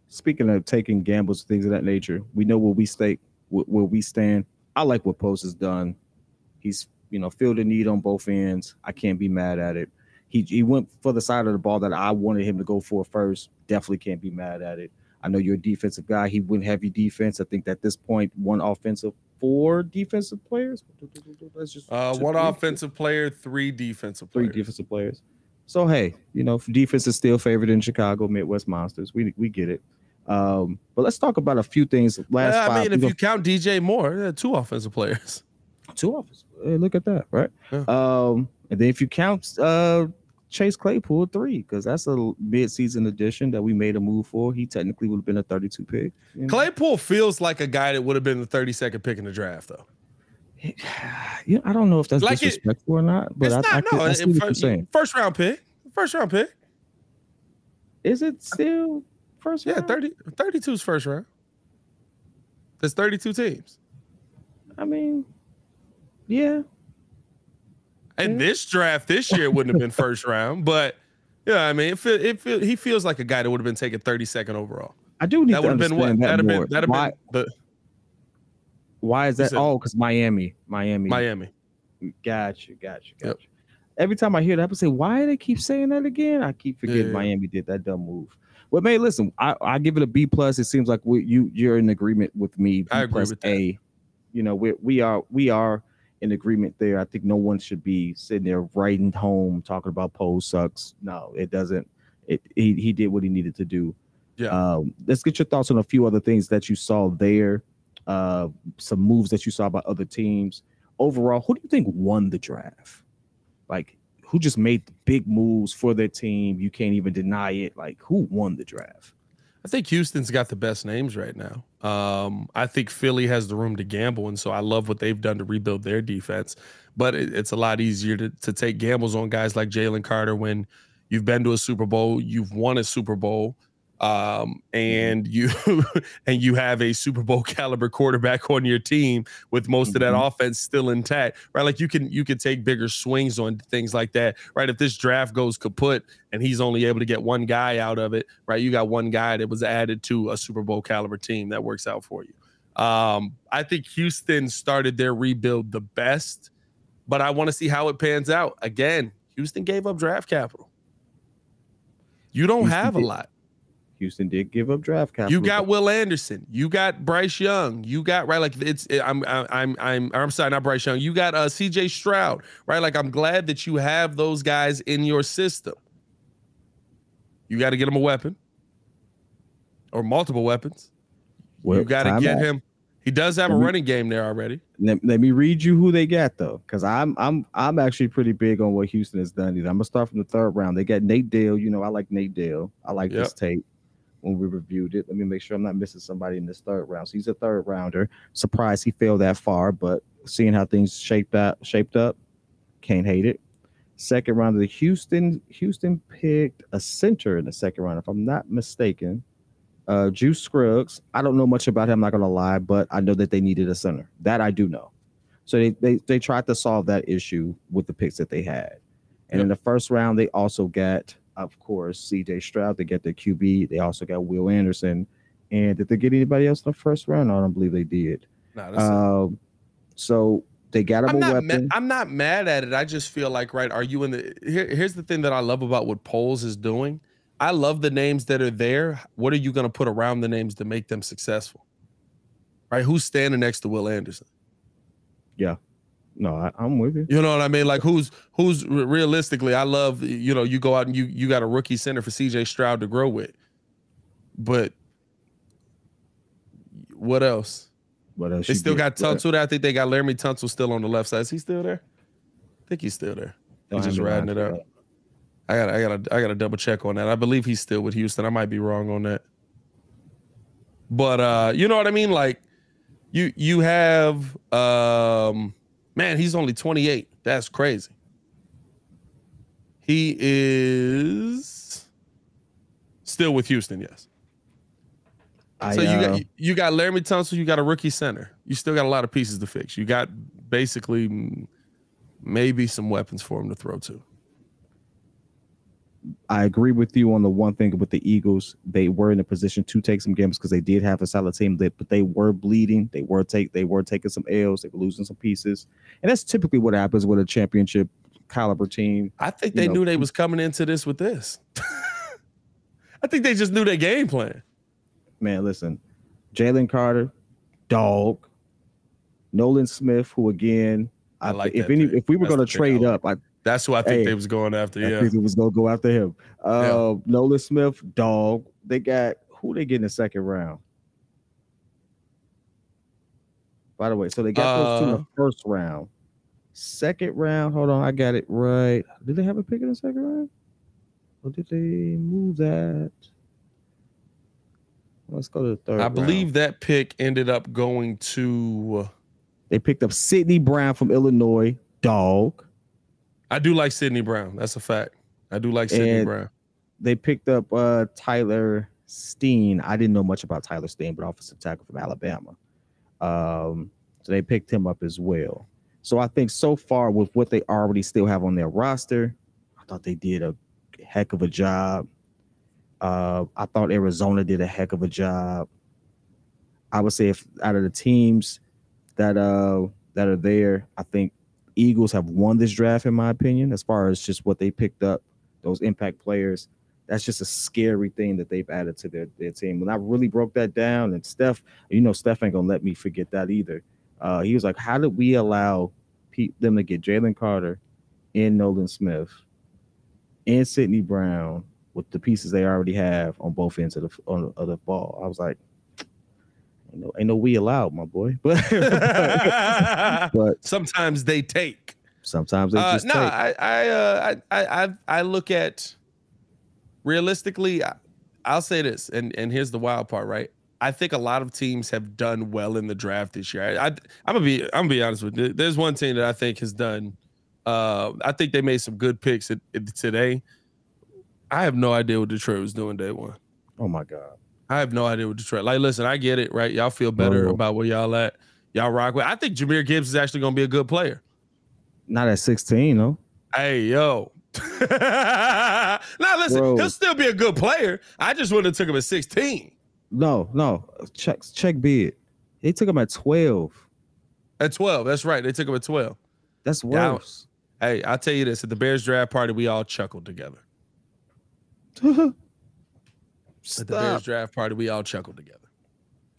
Speaking of taking gambles, things of that nature, we know where we stake, where we stand. I like what Poles has done. He's filled the need on both ends. I can't be mad at it. He went for the side of the ball that I wanted him to go for first. Definitely can't be mad at it. I know you're a defensive guy. He went heavy defense. I think at this point, one offensive, four defensive players. Let's just one offensive player, three defensive players. So hey, defense is still favored in Chicago Midwest Monsters. We get it. But let's talk about a few things. If you count DJ Moore, two offensive players. Two offensive. Hey, look at that, right? Yeah. And then if you count Chase Claypool, three, because that's a mid-season addition that we made a move for. He technically would have been a 32 pick. Claypool feels like a guy that would have been the 32nd pick in the draft, though. Yeah, I don't know if that's like disrespectful or not, but I see what you're saying. First round pick. Is it still first round? Yeah, 32 is first round. There's 32 teams. I mean... Yeah. And this draft this year wouldn't have been first round, but yeah, I mean, he feels like a guy that would have been taken 32nd overall. I do need that to understand been what? Why is that? Oh, because Miami. Gotcha. Yep. Every time I hear that, I say, why do they keep saying that again? I keep forgetting Miami did that dumb move. Well, man, listen, I give it a B+. It seems like you're in agreement with me. B+, I agree with that. We are in agreement there. I think no one should be sitting there writing home talking about Poe sucks. No, it doesn't. He did what he needed to do. Yeah. Let's get your thoughts on a few other things that you saw there. Some moves that you saw by other teams. Overall, who do you think won the draft? Like, who just made the big moves for their team? You can't even deny it. Like, who won the draft? I think Houston's got the best names right now. I think Philly has the room to gamble, and so I love what they've done to rebuild their defense. But it's a lot easier to take gambles on guys like Jalen Carter when you've been to a Super Bowl, you've won a Super Bowl, and you have a Super Bowl caliber quarterback on your team with most of that offense still intact, right? Like you can take bigger swings on things like that, right? If this draft goes kaput and he's only able to get one guy out of it, right? You got one guy that was added to a Super Bowl caliber team that works out for you. I think Houston started their rebuild the best, but I want to see how it pans out. Again, Houston gave up draft capital. You don't have a lot. Houston did give up draft capital. You got Will Anderson. You got Bryce Young. You got I'm sorry, not Bryce Young. You got CJ Stroud, right? Like, I'm glad that you have those guys in your system. You got to get him a weapon or multiple weapons. Well, you got to get him. He does have a running game there already. Let me read you who they got though, because I'm actually pretty big on what Houston has done. I'm gonna start from the third round. They got Nate Dale. I like Nate Dale. I like this tape. When we reviewed it, let me make sure I'm not missing somebody in this third round. So he's a third rounder. Surprised he fell that far, but seeing how things shaped up, can't hate it. Second round of the Houston picked a center in the second round, if I'm not mistaken. Juice Scruggs. I don't know much about him, not gonna lie, but I know that they needed a center. That I do know. So they tried to solve that issue with the picks that they had. And in the first round, they also got, of course, CJ Stroud. They get the QB. They also got Will Anderson, And did they get anybody else in the first round? I don't believe they did. No, that's so they got him a weapon. I'm not mad at it. I just feel like, right, are you in the here's the thing that I love about what Poles is doing. I love the names that are there. What are you going to put around the names to make them successful? Right? Who's standing next to Will Anderson? Yeah. No, I'm with you. You know what I mean? Like who's realistically, I love, you know, you go out and you got a rookie center for CJ Stroud to grow with. But what else? What else? They still got Tunsil. I think they got Laremy Tunsil still on the left side. Is he still there? I think he's still there. He's just riding it out. I gotta double check on that. I believe he's still with Houston. I might be wrong on that. But you know what I mean? Like you have man, he's only 28. That's crazy. He is still with Houston, yes. So you got Laremy Tunsil, you got a rookie center. You still got a lot of pieces to fix. You got basically maybe some weapons for him to throw to. I agree with you on the one thing with the Eagles. They were in a position to take some games because they did have a solid team, but they were bleeding. They were taking some L's. They were losing some pieces, and that's typically what happens with a championship caliber team. I think they knew they was coming into this with this. I think they just knew their game plan. Man, listen, Jalen Carter, dog, Nolan Smith, who again, I like. If we were going to trade up, that's who I think they was going after. Yeah, I think it was going to go after him. Nolan Smith, dog. They got who they get in the second round. By the way, so they got those two in the first round. Second round, hold on, I got it right. Did they have a pick in the second round? Or did they move that? Let's go to the third. I believe that pick ended up going to. They picked up Sydney Brown from Illinois, dog. I do like Sydney Brown. That's a fact. I do like Sydney Brown. They picked up Tyler Steen. I didn't know much about Tyler Steen, but offensive tackle from Alabama. So they picked him up as well. So I think so far with what they already still have on their roster, I thought they did a heck of a job. I thought Arizona did a heck of a job. I would say if out of the teams that are there, I think Eagles have won this draft, in my opinion, as far as just what they picked up, those impact players. That's just a scary thing that they've added to their team. When I really broke that down, and Steph, you know, Steph ain't gonna let me forget that either. He was like, how did we allow them to get Jalen Carter and Nolan Smith and Sydney Brown with the pieces they already have on both ends of the ball? I was like, ain't no we allowed, my boy. But sometimes they take. Sometimes they just take. I look at realistically. I'll say this, and here's the wild part, right? I think a lot of teams have done well in the draft this year. I'm gonna be honest with you. There's one team that I think has done. I think they made some good picks today. I have no idea what Detroit was doing day one. Oh my God. I have no idea what Detroit. Like, listen, I get it, right? Y'all feel better about where y'all at. Y'all rock with. I think Jahmyr Gibbs is actually going to be a good player. Not at 16, though. Hey, yo. Now, listen, he'll still be a good player. I just wouldn't have took him at 16. No. Check bid. They took him at 12. At 12. That's right. They took him at 12. That's worse. Now, hey, I'll tell you this. At the Bears draft party, we all chuckled together. At the Bears draft party, we all chuckled together.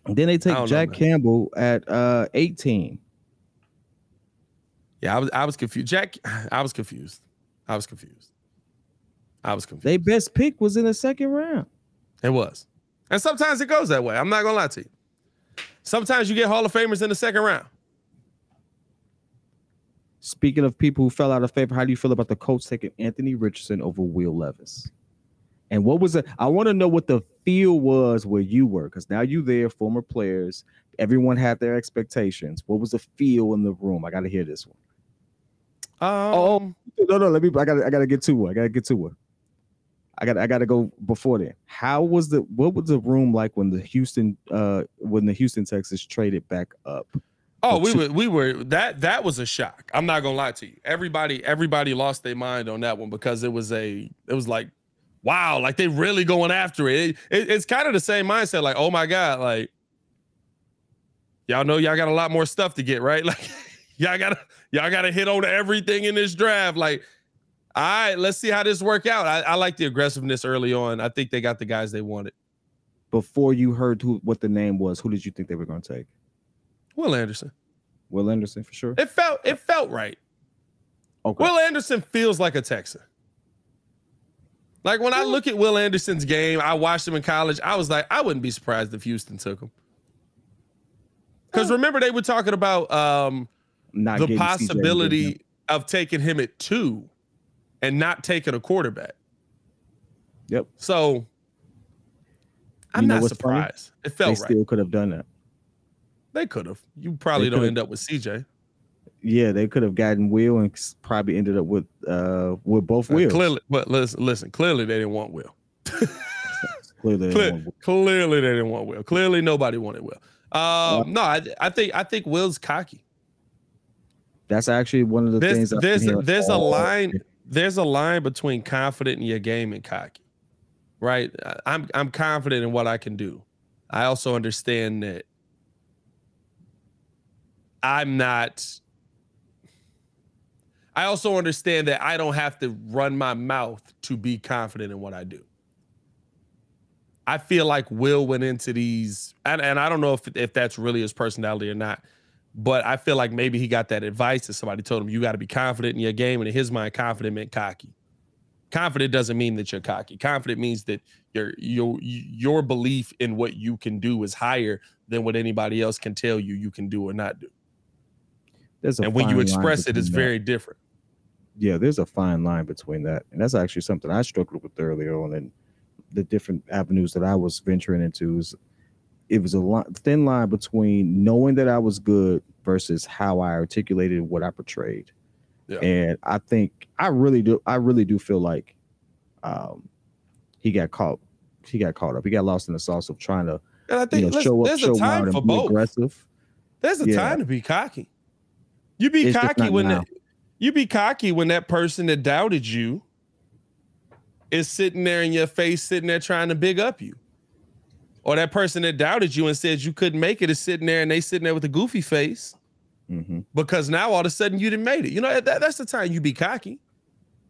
And then they take Jack Campbell at 18. Yeah, I was confused. I was confused. Their best pick was in the second round. It was. And sometimes it goes that way. I'm not going to lie to you. Sometimes you get Hall of Famers in the second round. Speaking of people who fell out of favor, how do you feel about the Colts taking Anthony Richardson over Will Levis? And what was it? I want to know what the feel was where you were, because now you there, former players. Everyone had their expectations. What was the feel in the room? I got to hear this one. No. Let me. I gotta get to one. I gotta go before then. What was the room like when the Houston Texans traded back up? Oh, we were that was a shock. I'm not gonna lie to you. Everybody lost their mind on that one because it was like. wow, like they really going after it. It's kind of the same mindset, like, oh my God, like y'all know y'all got a lot more stuff to get, right? Like y'all gotta hit on everything in this draft. Like, all right, let's see how this work out. I like the aggressiveness early on. I think they got the guys they wanted. Before you heard what the name was, who did you think they were going to take? Will Anderson. Will Anderson for sure. It felt right. Okay. Will Anderson feels like a Texan. Like when I look at Will Anderson's game, I watched him in college. I was like, I wouldn't be surprised if Houston took him. Because remember, they were talking about not the possibility of taking him at 2 and not taking a quarterback. Yep. So I'm not surprised. It felt right. They still could have done that. They could have. You probably don't end up with CJ. Yeah, they could have gotten Will and probably ended up with both Wills. Clearly, but listen. Clearly, they didn't want Will. Clearly, they didn't want Will. Clearly, nobody wanted Will. No, I think Will's cocky. That's actually one of the things. There's a line. There's a line between confident in your game and cocky, right? I'm confident in what I can do. I also understand that I also understand that I don't have to run my mouth to be confident in what I do. I feel like Will went into these, and I don't know if that's really his personality or not, but I feel like maybe he got that advice that somebody told him, you got to be confident in your game. And in his mind, confident meant cocky. Confident doesn't mean that you're cocky. Confident means that your belief in what you can do is higher than what anybody else can tell you can do or not do. And when you express it, it's very different. Yeah, there's a fine line between that. And that's actually something I struggled with earlier on in the different avenues that I was venturing into. It was a thin line between knowing that I was good versus how I articulated what I portrayed. Yeah. And I think I really do feel like he got caught up. He got lost in the sauce of trying to show up and be aggressive. There's a time to be cocky. You be cocky when that person that doubted you is sitting there in your face, sitting there trying to big up you. Or that person that doubted you and said you couldn't make it is sitting there and they sitting there with a goofy face because now all of a sudden you didn't made it. You know, that's the time you be cocky.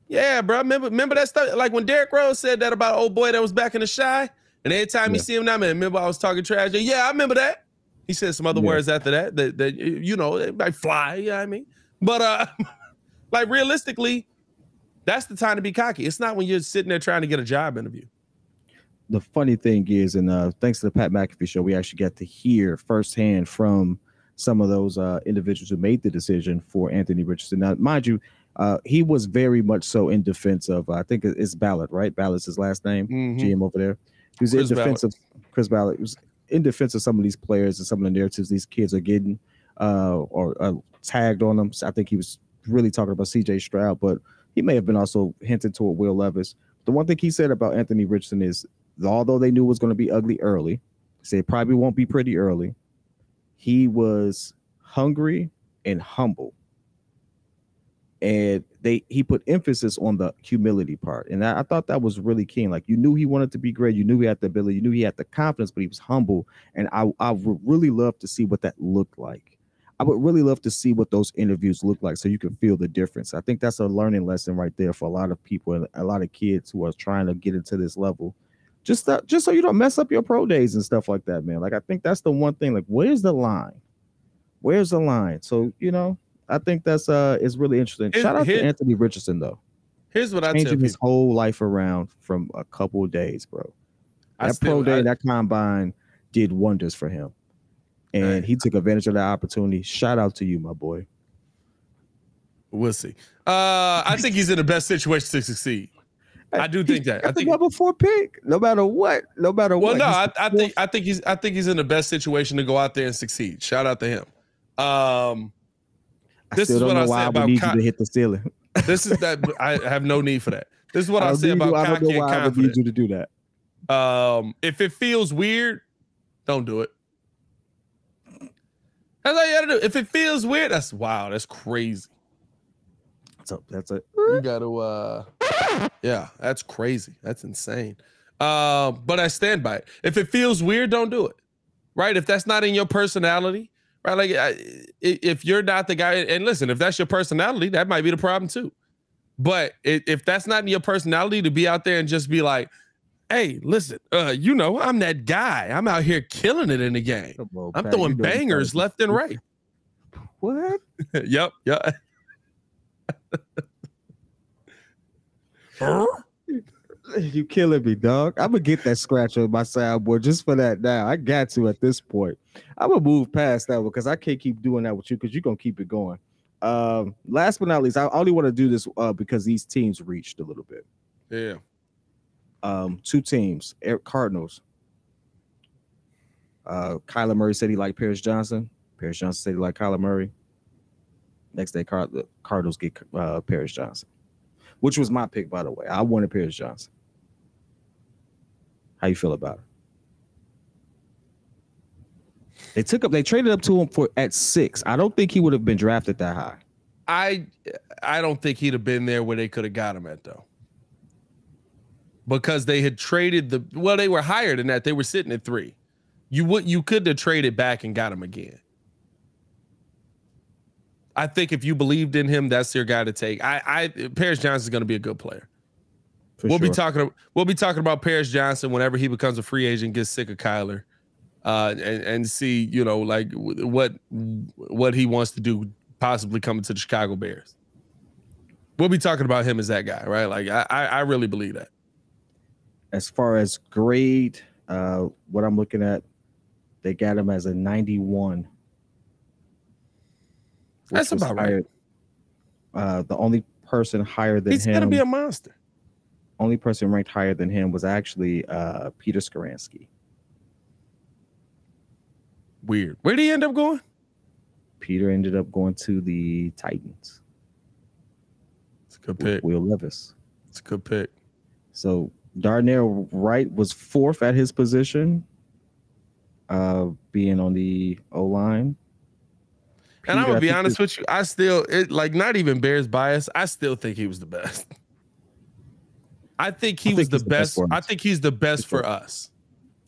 Yeah, bro. Remember that stuff? Like when Derrick Rose said that about old boy that was back in the Shy, and every time you see him now, man, remember I was talking trash? Yeah, I remember that. He said some other words after that, you know, like fly, you know what I mean? But like realistically, that's the time to be cocky. It's not when you're sitting there trying to get a job interview. The funny thing is, and thanks to the Pat McAfee show, we actually got to hear firsthand from some of those individuals who made the decision for Anthony Richardson. Now, mind you, he was very much so in defense of, I think it's Ballard, right? Ballard's his last name, GM over there. He was in defense of Chris Ballard. He was in defense of some of these players and some of the narratives these kids are getting or tagged on them. So I think he was really talking about CJ Stroud, but he may have been also hinting toward Will Levis. The one thing he said about Anthony Richardson is, although they knew it was going to be ugly early, he said it probably won't be pretty early, he was hungry and humble. And he put emphasis on the humility part. And I thought that was really key. Like, you knew he wanted to be great. You knew he had the ability. You knew he had the confidence, but he was humble. And I would really love to see what that looked like. I would really love to see what those interviews look like so you can feel the difference. I think that's a learning lesson right there for a lot of people and a lot of kids who are trying to get into this level. Just so you don't mess up your pro days and stuff like that, man. Like, I think that's the one thing. Like, where's the line? Where's the line? So, you know, I think that's it's really interesting. Shout out to Anthony Richardson though. Here's what I tell his whole life around from a couple of days, bro. That combine did wonders for him, and he took advantage of that opportunity. Shout out to you, my boy. We'll see. I think he's in the best situation to succeed. I do think that. I think number 4 pick, no matter what, no matter what. Well, no, I think he's in the best situation to go out there and succeed. Shout out to him. This is what I say about you to hit the ceiling. This is that I have no need for that. This is what I say about cocky and confident. I don't need you to do that. If it feels weird, don't do it. That's all you gotta do. If it feels weird, that's crazy. That's it. You got to, yeah, that's crazy. That's insane. But I stand by it. If it feels weird, don't do it. Right? If that's not in your personality, right? Like, if you're not the guy, and listen, if that's your personality, that might be the problem too. But if that's not in your personality to be out there and just be like, hey, listen, you know, I'm that guy. I'm out here killing it in the game. On, I'm throwing bangers left and right. What? Yep. Yeah. Huh? You killing me, dog. I'm going to get that scratch on my soundboard just for that now. I got to at this point. I'm going to move past that one because I can't keep doing that with you because you're going to keep it going. Last but not least, I only want to do this because these teams reached a little bit. Yeah. Two teams, Cardinals. Kyler Murray said he liked Paris Johnson. Paris Johnson said he liked Kyler Murray. Next day, Cardinals get Paris Johnson, which was my pick, by the way. I wanted Paris Johnson. How you feel about it? They traded up to him at 6. I don't think he would have been drafted that high. I don't think he'd have been there where they could have got him at though. Because they had traded they were higher than that. They were sitting at 3. You could have traded back and got him again. I think if you believed in him, that's your guy to take. Paris Johnson is going to be a good player. We'll be talking about Paris Johnson whenever he becomes a free agent, gets sick of Kyler, and see, you know, like what he wants to do, possibly coming to the Chicago Bears. We'll be talking about him as that guy, right? Like I really believe that. As far as grade, what I'm looking at, they got him as a 91. That's about right. The only person higher than him. He's going to be a monster. Only person ranked higher than him was actually Peter Skoransky. Weird. Where did he end up going? Peter ended up going to the Titans. It's a good pick. Will Levis. It's a good pick. So Darnell Wright was 4th at his position, being on the O-line. And I'm going to be honest with you, I still, not even Bears bias, I still think he was the best. I think he was the best. I think he's the best for us.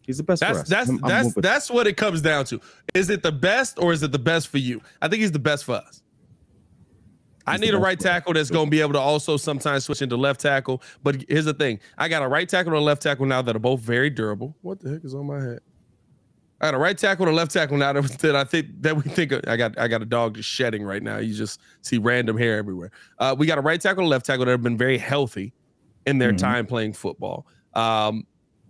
He's the best for us. That's what it comes down to. Is it the best or is it the best for you? I think he's the best for us. I need a right tackle that's going to be able to also sometimes switch into left tackle. But here's the thing. I got a right tackle and a left tackle now that are both very durable. What the heck is on my head? I got a right tackle and a left tackle now that I think that we think of. I got a dog just shedding right now. You just see random hair everywhere. We got a right tackle and a left tackle that have been very healthy in their time playing football.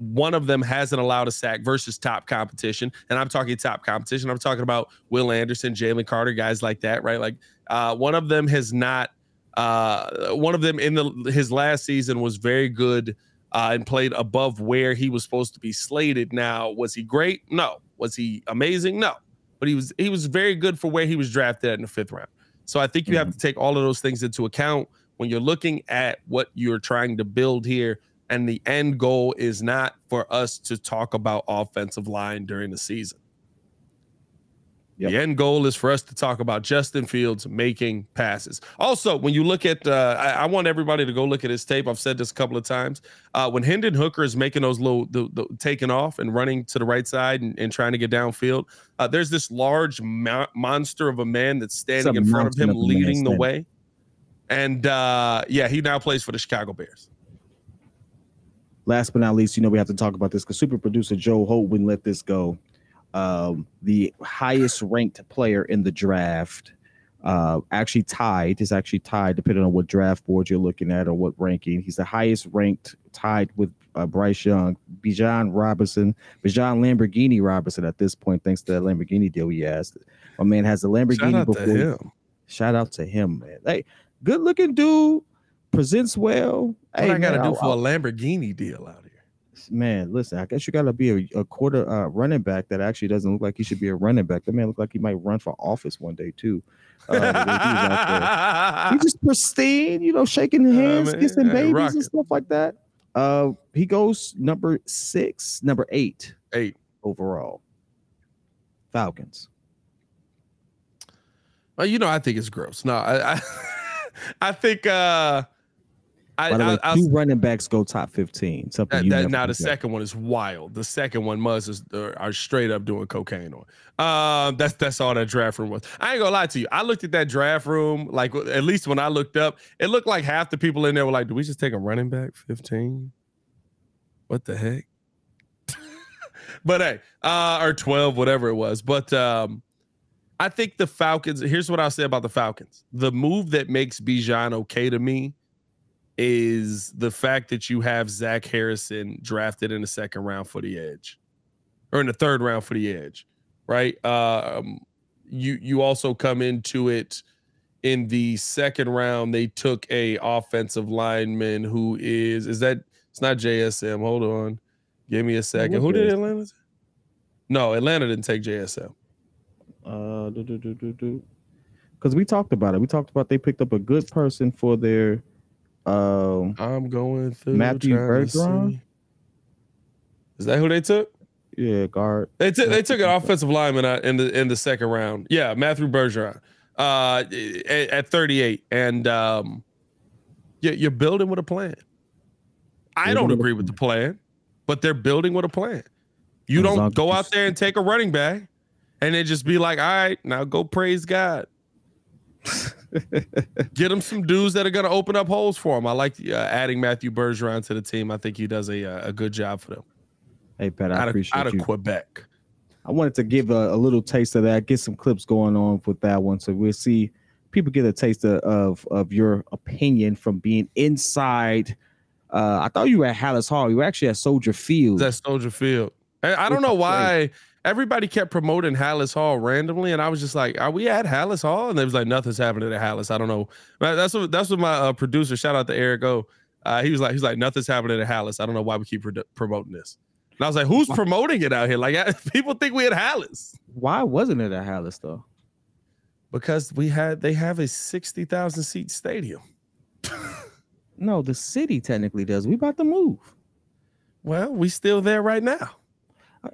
One of them hasn't allowed a sack versus top competition. And I'm talking top competition. I'm talking about Will Anderson, Jalen Carter, guys like that, right? Like one of them has not one of them in his last season was very good. And played above where he was supposed to be slated. Now, was he great? No. Was he amazing? No. But he was very good for where he was drafted at in the 5th round. So I think you have to take all of those things into account when you're looking at what you're trying to build here. And the end goal is not for us to talk about offensive line during the season. Yep. The end goal is for us to talk about Justin Fields making passes. Also, when you look at, I want everybody to go look at his tape. I've said this a couple of times. When Hendon Hooker is making those little taking off and running to the right side and trying to get downfield, there's this large monster of a man that's standing in front of him, leading the way. And yeah, he now plays for the Chicago Bears. Last but not least, you know we have to talk about this because super producer Joe Holt wouldn't let this go. The highest ranked player in the draft, is actually tied depending on what draft board you're looking at or what ranking. He's the highest ranked, tied with Bryce Young, Bijan Lamborghini Robinson at this point, thanks to that Lamborghini deal he has. My man has a Lamborghini. Shout out to him, man. Hey, good looking dude, presents well. What hey, I gotta man, do for I'll, a Lamborghini deal out here. Man, listen, I guess you got to be a quarter running back that actually doesn't look like he should be a running back. That man looked like he might run for office one day, too. He's just pristine, you know, shaking hands, kissing babies and stuff like that. He goes number 8. 8 overall. Falcons. Well, you know, I think it's gross. No, I I think By the way, two running backs go top 15. Second one is wild. The second one are straight up doing cocaine on. That's all that draft room was. I ain't gonna lie to you. I looked at that draft room, like at least when I looked up, it looked like half the people in there were like, "Do we just take a running back 15? What the heck?" But hey, or 12, whatever it was. But I think the Falcons. Here's what I'll say about the Falcons: the move that makes Bijan okay to me is the fact that you have Zach Harrison drafted in the second round for the edge, or in the third round for the edge, right? You also come into it in the second round. They took a offensive lineman who is that it's not JSM. Hold on, give me a second. Who did Atlanta? No, Atlanta didn't take JSM. Because we talked about it. We talked about they picked up a good person for their. I'm going through Matthew Bergeron. Is that who they took? Yeah, guard. They took an offensive lineman in the second round. Yeah, Matthew Bergeron at 38, and you're building with a plan. I don't agree with the plan, but they're building with a plan. You don't go out there and take a running back and then just be like, all right, now go praise God. Get him some dudes that are going to open up holes for him. I like adding Matthew Bergeron to the team. I think he does a good job for them. Hey, Pat, I appreciate you. Out of Quebec. I wanted to give a little taste of that, get some clips going on with that one. So we'll see people get a taste of your opinion from being inside. I thought you were at Hallis Hall. You were actually at Soldier Field. That's Soldier Field. I don't know why everybody kept promoting Hallis Hall randomly, and I was just like, "Are we at Hallis Hall?" And they was like, "Nothing's happening at Hallis." I don't know. That's what my producer, shout out to Eric O. He's like, "Nothing's happening at Hallis." I don't know why we keep promoting this. And I was like, "Who's promoting it out here?" Like, people think we at Hallis. Why wasn't it at Hallis though? Because they have a 60,000 seat stadium. No, the city technically does. We about to move. Well, we still there right now.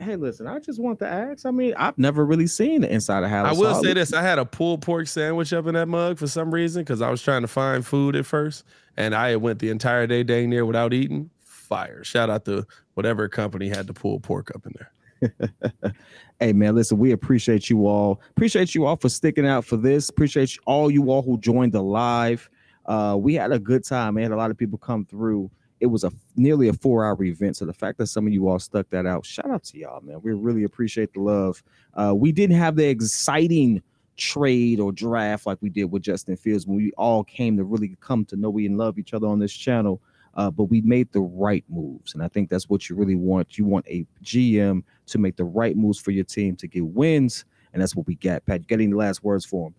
Hey, listen, I just want to ask. I mean, I've never really seen the inside of Hallis. I will say this. I had a pulled pork sandwich up in that mug for some reason because I was trying to find food at first, and I went the entire day dang near without eating. Fire. Shout out to whatever company had the pulled pork up in there. Hey, man, listen, we appreciate you all. Appreciate you all for sticking out for this. Appreciate all you all who joined the live. We had a good time, man. A lot of people come through. It was nearly a 4-hour event. So the fact that some of you all stuck that out, shout out to y'all, man. We really appreciate the love. We didn't have the exciting trade or draft like we did with Justin Fields when we all came to really come to know we and love each other on this channel. But we made the right moves. And I think that's what you really want. You want a GM to make the right moves for your team to get wins. And that's what we got, Pat. Getting the last words for him.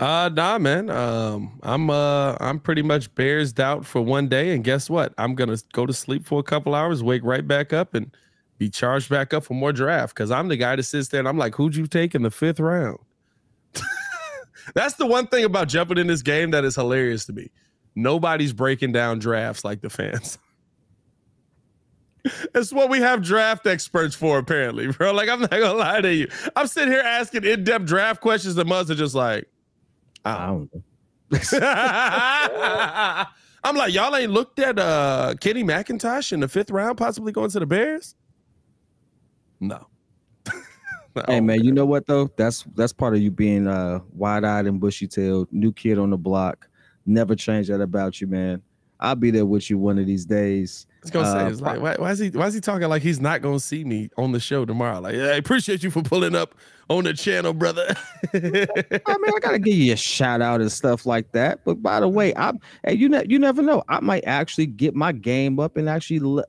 Nah, man. I'm pretty much bears out for one day, and guess what? I'm gonna go to sleep for a couple hours, wake right back up, and be charged back up for more draft. Because I'm the guy that sits there and I'm like, "Who'd you take in the 5th round?" That's the one thing about jumping in this game that is hilarious to me. Nobody's breaking down drafts like the fans. It's what we have draft experts for, apparently, bro. Like, I'm not gonna lie to you. I'm sitting here asking in-depth draft questions. The must are just like, I don't know. I'm like, y'all ain't looked at Kenny McIntosh in the 5th round, possibly going to the Bears? No. Hey, man, you know what, though? That's part of you being wide-eyed and bushy-tailed, new kid on the block. Never change that about you, man. I'll be there with you one of these days. It's gonna say, it's like, why is he talking like he's not gonna see me on the show tomorrow? Like, I appreciate you for pulling up on the channel, brother. I mean, I gotta give you a shout out and stuff like that. But by the way, you never know. I might actually get my game up and actually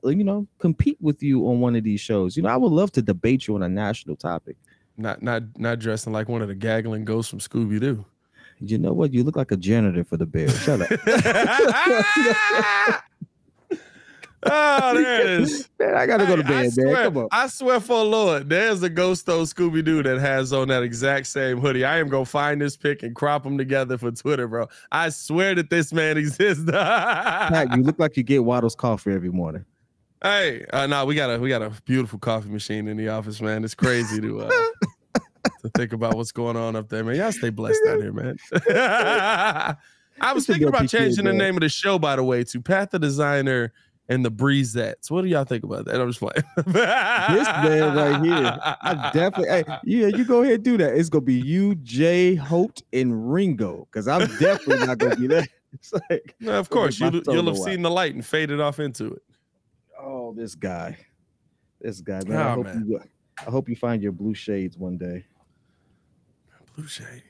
compete with you on one of these shows. You know, I would love to debate you on a national topic. Not dressing like one of the gaggling ghosts from Scooby Doo. You know what? You look like a janitor for the Bears. Shut up. Oh, there it is. Man, I gotta go to bed, man. Come on. I swear for Lord, there's a ghost on Scooby Doo that has on that exact same hoodie. I am gonna find this pic and crop them together for Twitter, bro. I swear that this man exists. Pat, you look like you get Waddle's coffee every morning. Hey, no, we got a beautiful coffee machine in the office, man. It's crazy to to think about what's going on up there, man. Y'all stay blessed out here, man. I was thinking about changing the name of the show, by the way, to Pat the Designer and the Breezettes. What do y'all think about that? I'm just like, this man right here. I definitely, hey, yeah, you go ahead and do that. It's gonna be you, Jay, Holt, and Ringo, because I'm definitely not gonna do that. It's like, no, of course, you'll have seen the light and faded off into it. Oh, this guy, man. Oh, I hope you find your blue shades one day. Blue shades.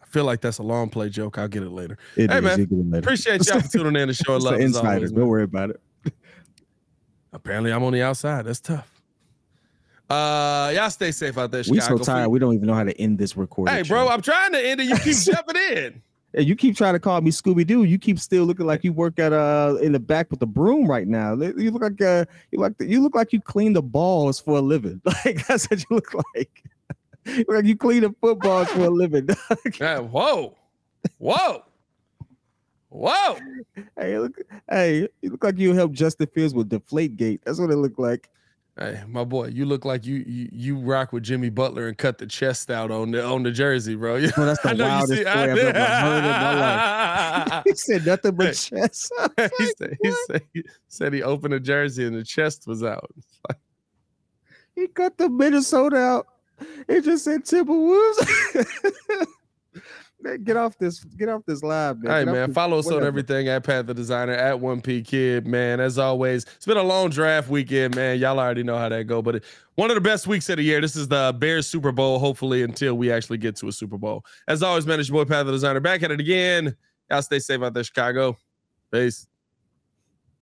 I feel like that's a long play joke. I'll get it later. Hey man, appreciate y'all for tuning in to show. Love insiders. Don't worry about it. Apparently, I'm on the outside. That's tough. Y'all stay safe out there. Chicago. We so tired. We don't even know how to end this recording. Hey, bro, I'm trying to end it. You keep jumping in. Hey, you keep trying to call me Scooby Doo. You keep still looking like you work at in the back with the broom right now. You look like you clean the balls for a living. Like that's what you look like. You look like you clean the footballs for a living. Whoa! Hey, you look like you helped Justin Fields with Deflategate. That's what it looked like. Hey, my boy, you look like you rock with Jimmy Butler and cut the chest out on the jersey, bro. You know, that's the wildest story I've ever heard in my life. He said nothing but chest. Like, he said he opened a jersey and the chest was out. Like, he cut the Minnesota out. It just said Timberwolves. Man, get off this live, man. Hey, man, follow us on everything at Pat the Designer, at 1P Kid, man. As always, it's been a long draft weekend, man. Y'all already know how that go, but one of the best weeks of the year. This is the Bears Super Bowl, hopefully, until we actually get to a Super Bowl. As always, man, it's your boy Pat the Designer back at it again. Y'all stay safe out there, Chicago. Peace.